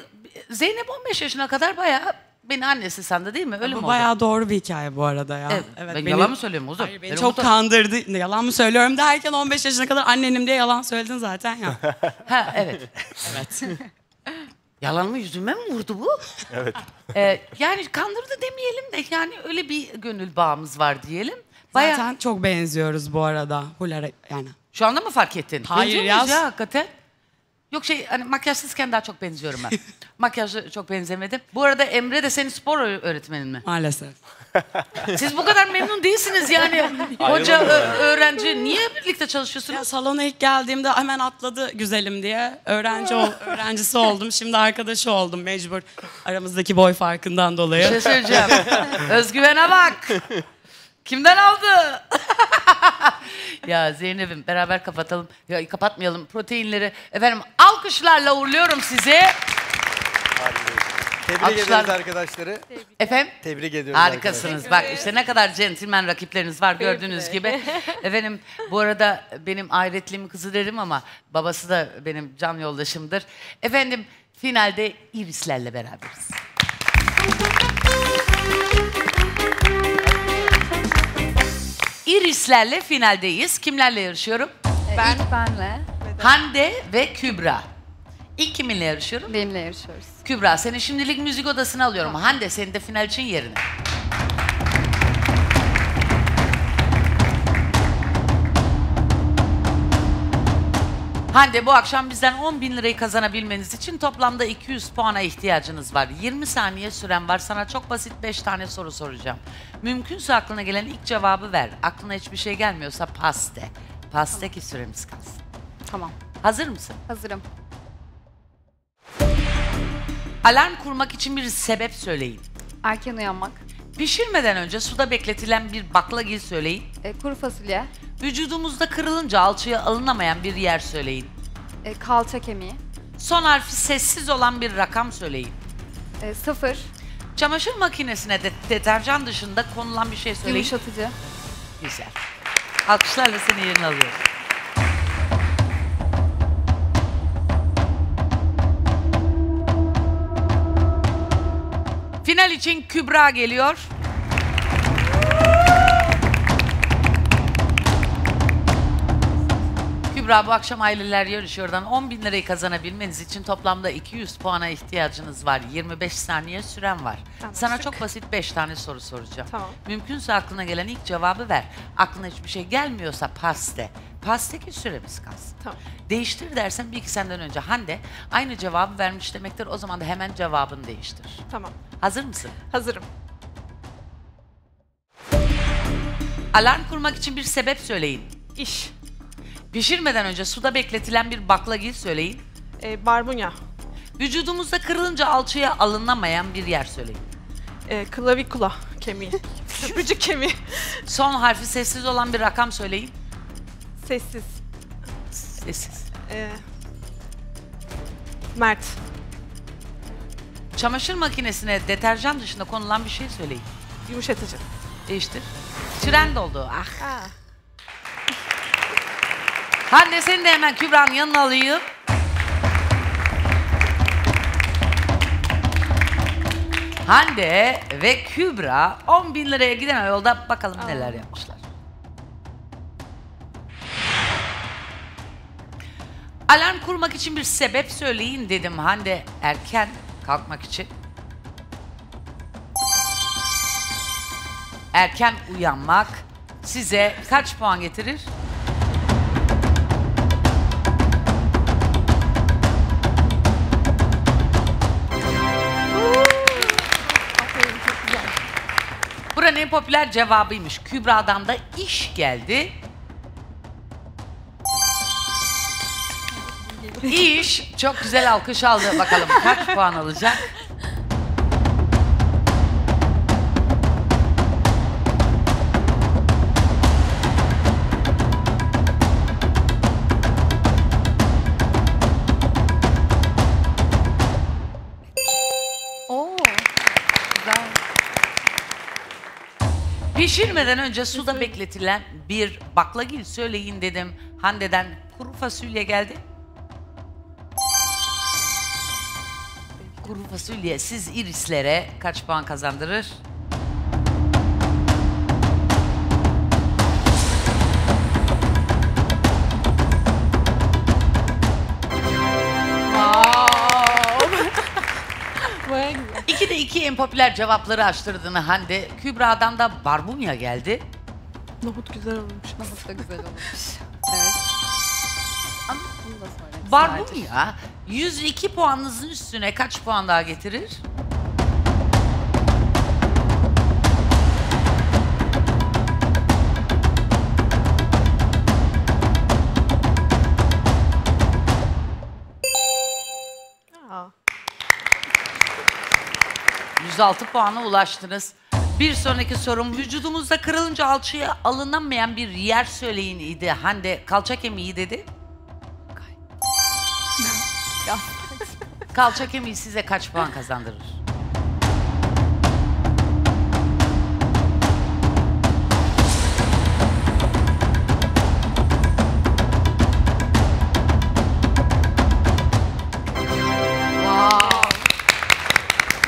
Zeynep 15 yaşına kadar bayağı beni annesi sandı değil mi? Öyle mi oldu? Bayağı doğru bir hikaye bu arada ya. Evet. Ben yalan mı söylüyorum Uzun? Hayır, beni çok kandırdı. Yalan mı söylüyorum derken 15 yaşına kadar annenim diye yalan söyledin zaten ya. Ha evet. Evet. Yalan mı yüzüme mi vurdu bu? Evet. Yani kandırdı demeyelim de yani öyle bir gönül bağımız var diyelim. Bayağı... Zaten çok benziyoruz bu arada. Yani. Şu anda mı fark ettin? Hayır ya. Hakikaten. Yok şey hani makyajsızken daha çok benziyorum ben. Makyajı çok benzemedim. Bu arada Emre de senin spor öğretmenin mi? Maalesef. Siz bu kadar memnun değilsiniz yani. Hoca, öğrenci niye birlikte çalışıyorsunuz? Ya, salona ilk geldiğimde hemen atladı güzelim diye. Öğrencisi oldum. Şimdi arkadaşı oldum mecbur. Aramızdaki boy farkından dolayı. Bir şey söyleyeceğim. Özgüvene bak. Kimden aldı? Ya Zeynep'im beraber kapatalım. Ya kapatmayalım proteinleri. Efendim alkışlarla uğurluyorum sizi. Tebrik ediyoruz arkadaşları. Efendim? Tebrik ediyoruz. Harikasınız. Tebrik. Bak işte ne kadar centilmen rakipleriniz var gördüğünüz gibi. Efendim bu arada benim ayretliğim kızı dedim ama babası da benim can yoldaşımdır. Efendim finalde irislerle beraberiz. İrislerle finaldeyiz. Kimlerle yarışıyorum? Benle. Hande ve Kübra. İlk kiminle yarışıyorum? Benimle yarışıyoruz. Kübra seni şimdilik müzik odasına alıyorum. Tamam. Hande seni de final için yerine. Hande bu akşam bizden 10.000 lirayı kazanabilmeniz için toplamda 200 puana ihtiyacınız var. 20 saniye süren var. Sana çok basit 5 tane soru soracağım. Mümkünse aklına gelen ilk cevabı ver. Aklına hiçbir şey gelmiyorsa pas de. Pas de ki süremiz kalsın. Tamam. Hazır mısın? Hazırım. Alarm kurmak için bir sebep söyleyin. Erken uyanmak. Pişirmeden önce suda bekletilen bir baklagil söyleyin. Kuru fasulye. Vücudumuzda kırılınca alçıya alınamayan bir yer söyleyin. Kalça kemiği. Son harfi sessiz olan bir rakam söyleyin. 0. Çamaşır makinesine deterjan dışında konulan bir şey söyleyin. Yumuşatıcı. Güzel. Alkışlarla seni yerine alıyoruz. Final için Kübra geliyor. Kübra bu akşam Aileler Yarışıyor'dan 10.000 lirayı kazanabilmeniz için toplamda 200 puana ihtiyacınız var. 25 saniye süren var. Tamam, sana çok basit 5 tane soru soracağım. Tamam. Mümkünse aklına gelen ilk cevabı ver. Aklına hiçbir şey gelmiyorsa pas de. Pasteki süremiz kalsın. Tamam. Değiştir dersen bir iki senden önce Hande aynı cevabı vermiş demektir. O zaman da hemen cevabını değiştir. Tamam. Hazır mısın? Hazırım. Alarm kurmak için bir sebep söyleyin. İş. Pişirmeden önce suda bekletilen bir baklagil söyleyin. Barbunya. Vücudumuzda kırılınca alçıya alınamayan bir yer söyleyin. Klavikula kemiği. Vücut kemiği. Son harfi sessiz olan bir rakam söyleyin. Sessiz. Sessiz. Mert. Çamaşır makinesine deterjan dışında konulan bir şey söyleyin. Yumuşatıcı. Değiştir. Tren doldu. Ah. Hande seni de hemen Kübra'nın yanına alayım. Hande ve Kübra 10.000 liraya giden yolda bakalım neler yapmışlar. Alarm kurmak için bir sebep söyleyin dedim Hande erken kalkmak için. Erken uyanmak size kaç puan getirir? En popüler cevabıymış. Kübra'dan da iş geldi. İş çok güzel alkış aldı. Bakalım kaç puan alacak? Pişirmeden önce suda bekletilen bir baklagil söyleyin dedim. Hande'den kuru fasulye geldi. Kuru fasulye siz irislere kaç puan kazandırır? 2 en popüler cevapları açtırdığını Hande, Kübra'dan da barbunya geldi. Nohut güzel olmuş. Nohut da güzel olmuş. Evet. Ama bunu da söyleyeyim. Var bu mu ya? 102 puanınızın üstüne kaç puan daha getirir? Aa. 106 puana ulaştınız. Bir sonraki sorum, vücudumuzda kırılınca alçıya alınamayan bir yer söyleyin idi. Hande kalça kemiği dedi. Kalça kemiği size kaç puan kazandırır? Wow.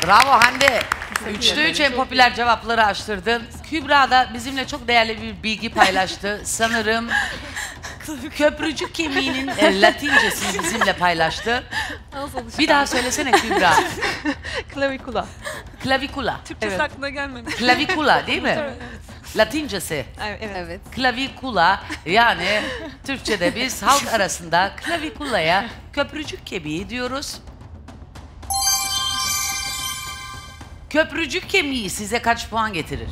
Bravo Hande. 3'te 3 en popüler cevapları açtırdın. Kübra da bizimle çok değerli bir bilgi paylaştı. Sanırım köprücük kemiğinin Latincesini bizimle paylaştı. Bir daha söylesene Kübra. Klavikula. Klavikula. Türkçesi evet. Aklına gelmedi. Klavikula değil mi? Evet. Latincesi. Evet. Evet. Klavikula, yani Türkçe'de biz halk arasında klavikulaya köprücük kemiği diyoruz. Köprücük kemiği size kaç puan getirir?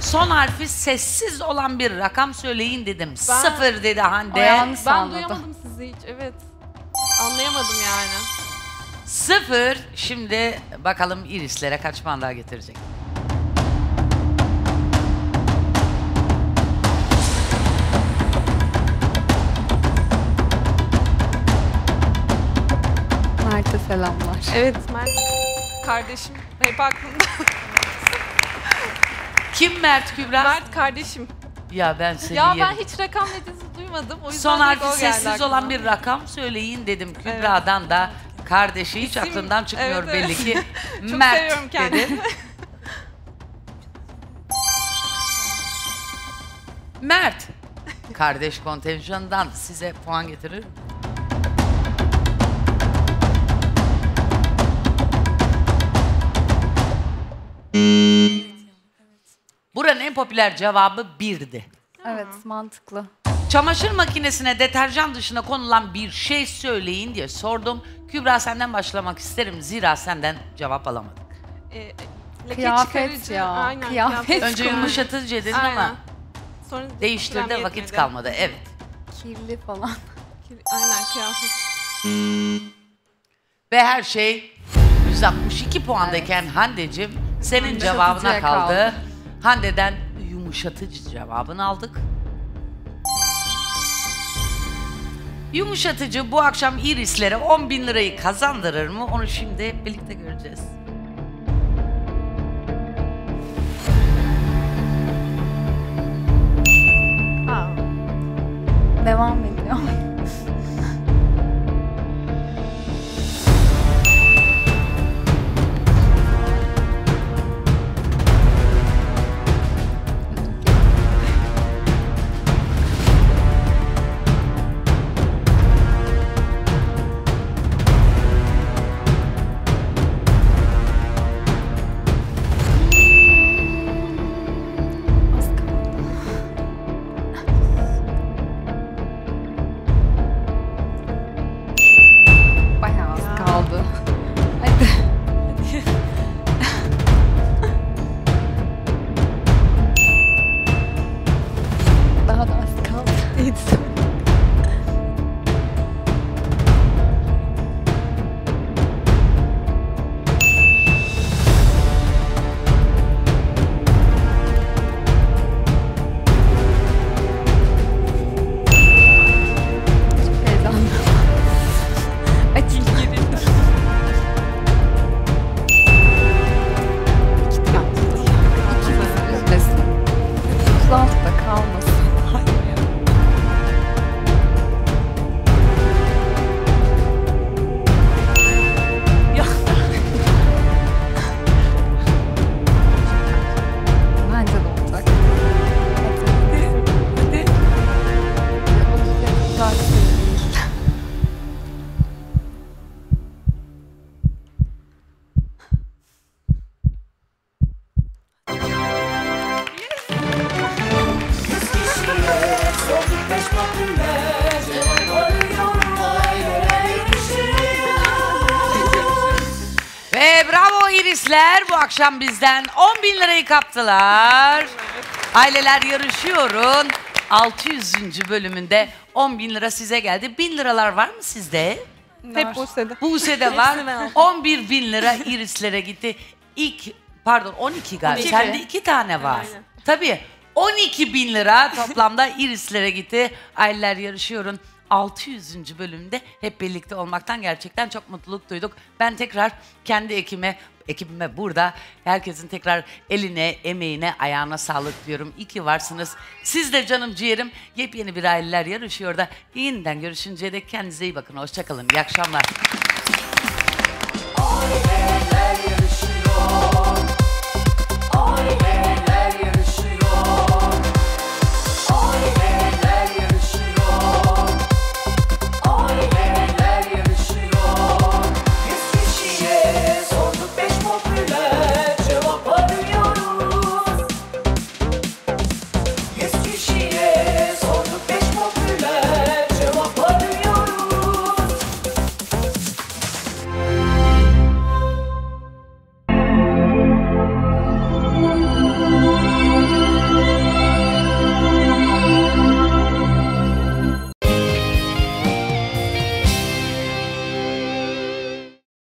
Son harfi sessiz olan bir rakam söyleyin dedim. Ben, 0 dedi Hande. Ben duyamadım sizi hiç, evet. Anlayamadım yani. 0. Şimdi bakalım irislere kaç puan daha getirecek. Mert'e selamlar. Evet Mert. Kardeşim hep aklımda. Kim Mert Kübra? Mert kardeşim. Ya ben seni yerim. Ya ben hiç rakam dediğinizi duymadım. O yüzden son harfi sessiz olan bir rakam söyleyin dedim. Kübra'dan evet. Da kardeşi hiç aklından çıkmıyor evet, belli ki. Mert dedi. Mert. Kardeş kontenjanından size puan getirir. Buranın en popüler cevabı 1'di. Evet, mantıklı. Çamaşır makinesine deterjan dışında konulan bir şey söyleyin diye sordum. Kübra senden başlamak isterim. Zira senden cevap alamadık. Kıyafet ya. Aynen, kıyafet. Önce yumuşatıcı dedin aynen. Ama sonra değiştirdi de vakit kalmadı. Evet. Kirli falan. Aynen kıyafet. Ve her şey 162 puandayken evet. Hande'cim senin cevabına kaldı. Hande'den yumuşatıcı cevabını aldık. Yumuşatıcı bu akşam irislere 10.000 lirayı kazandırır mı? Onu şimdi birlikte göreceğiz. Aa. Devam ediyor. finalistler bu akşam bizden 10.000 lirayı kaptılar. Aileler Yarışıyor'un 600. bölümünde 10.000 lira size geldi. 1.000 liralar var mı sizde? Hep Buse'de. Buse'de var. 11.000 lira irislere gitti. İlk, pardon 12 galiba. 12. Sende 2 tane var. Aynen. Tabii 12.000 lira toplamda irislere gitti. Aileler Yarışıyor'un 600. bölümde hep birlikte olmaktan gerçekten çok mutluluk duyduk. Ben tekrar kendi ekibime burada herkesin tekrar eline, emeğine, ayağına sağlık diyorum. İyi ki varsınız. Siz de canım ciğerim. Yepyeni bir Aileler Yarışıyor da yeniden görüşünceye dek kendinize iyi bakın. Hoşçakalın. İyi akşamlar.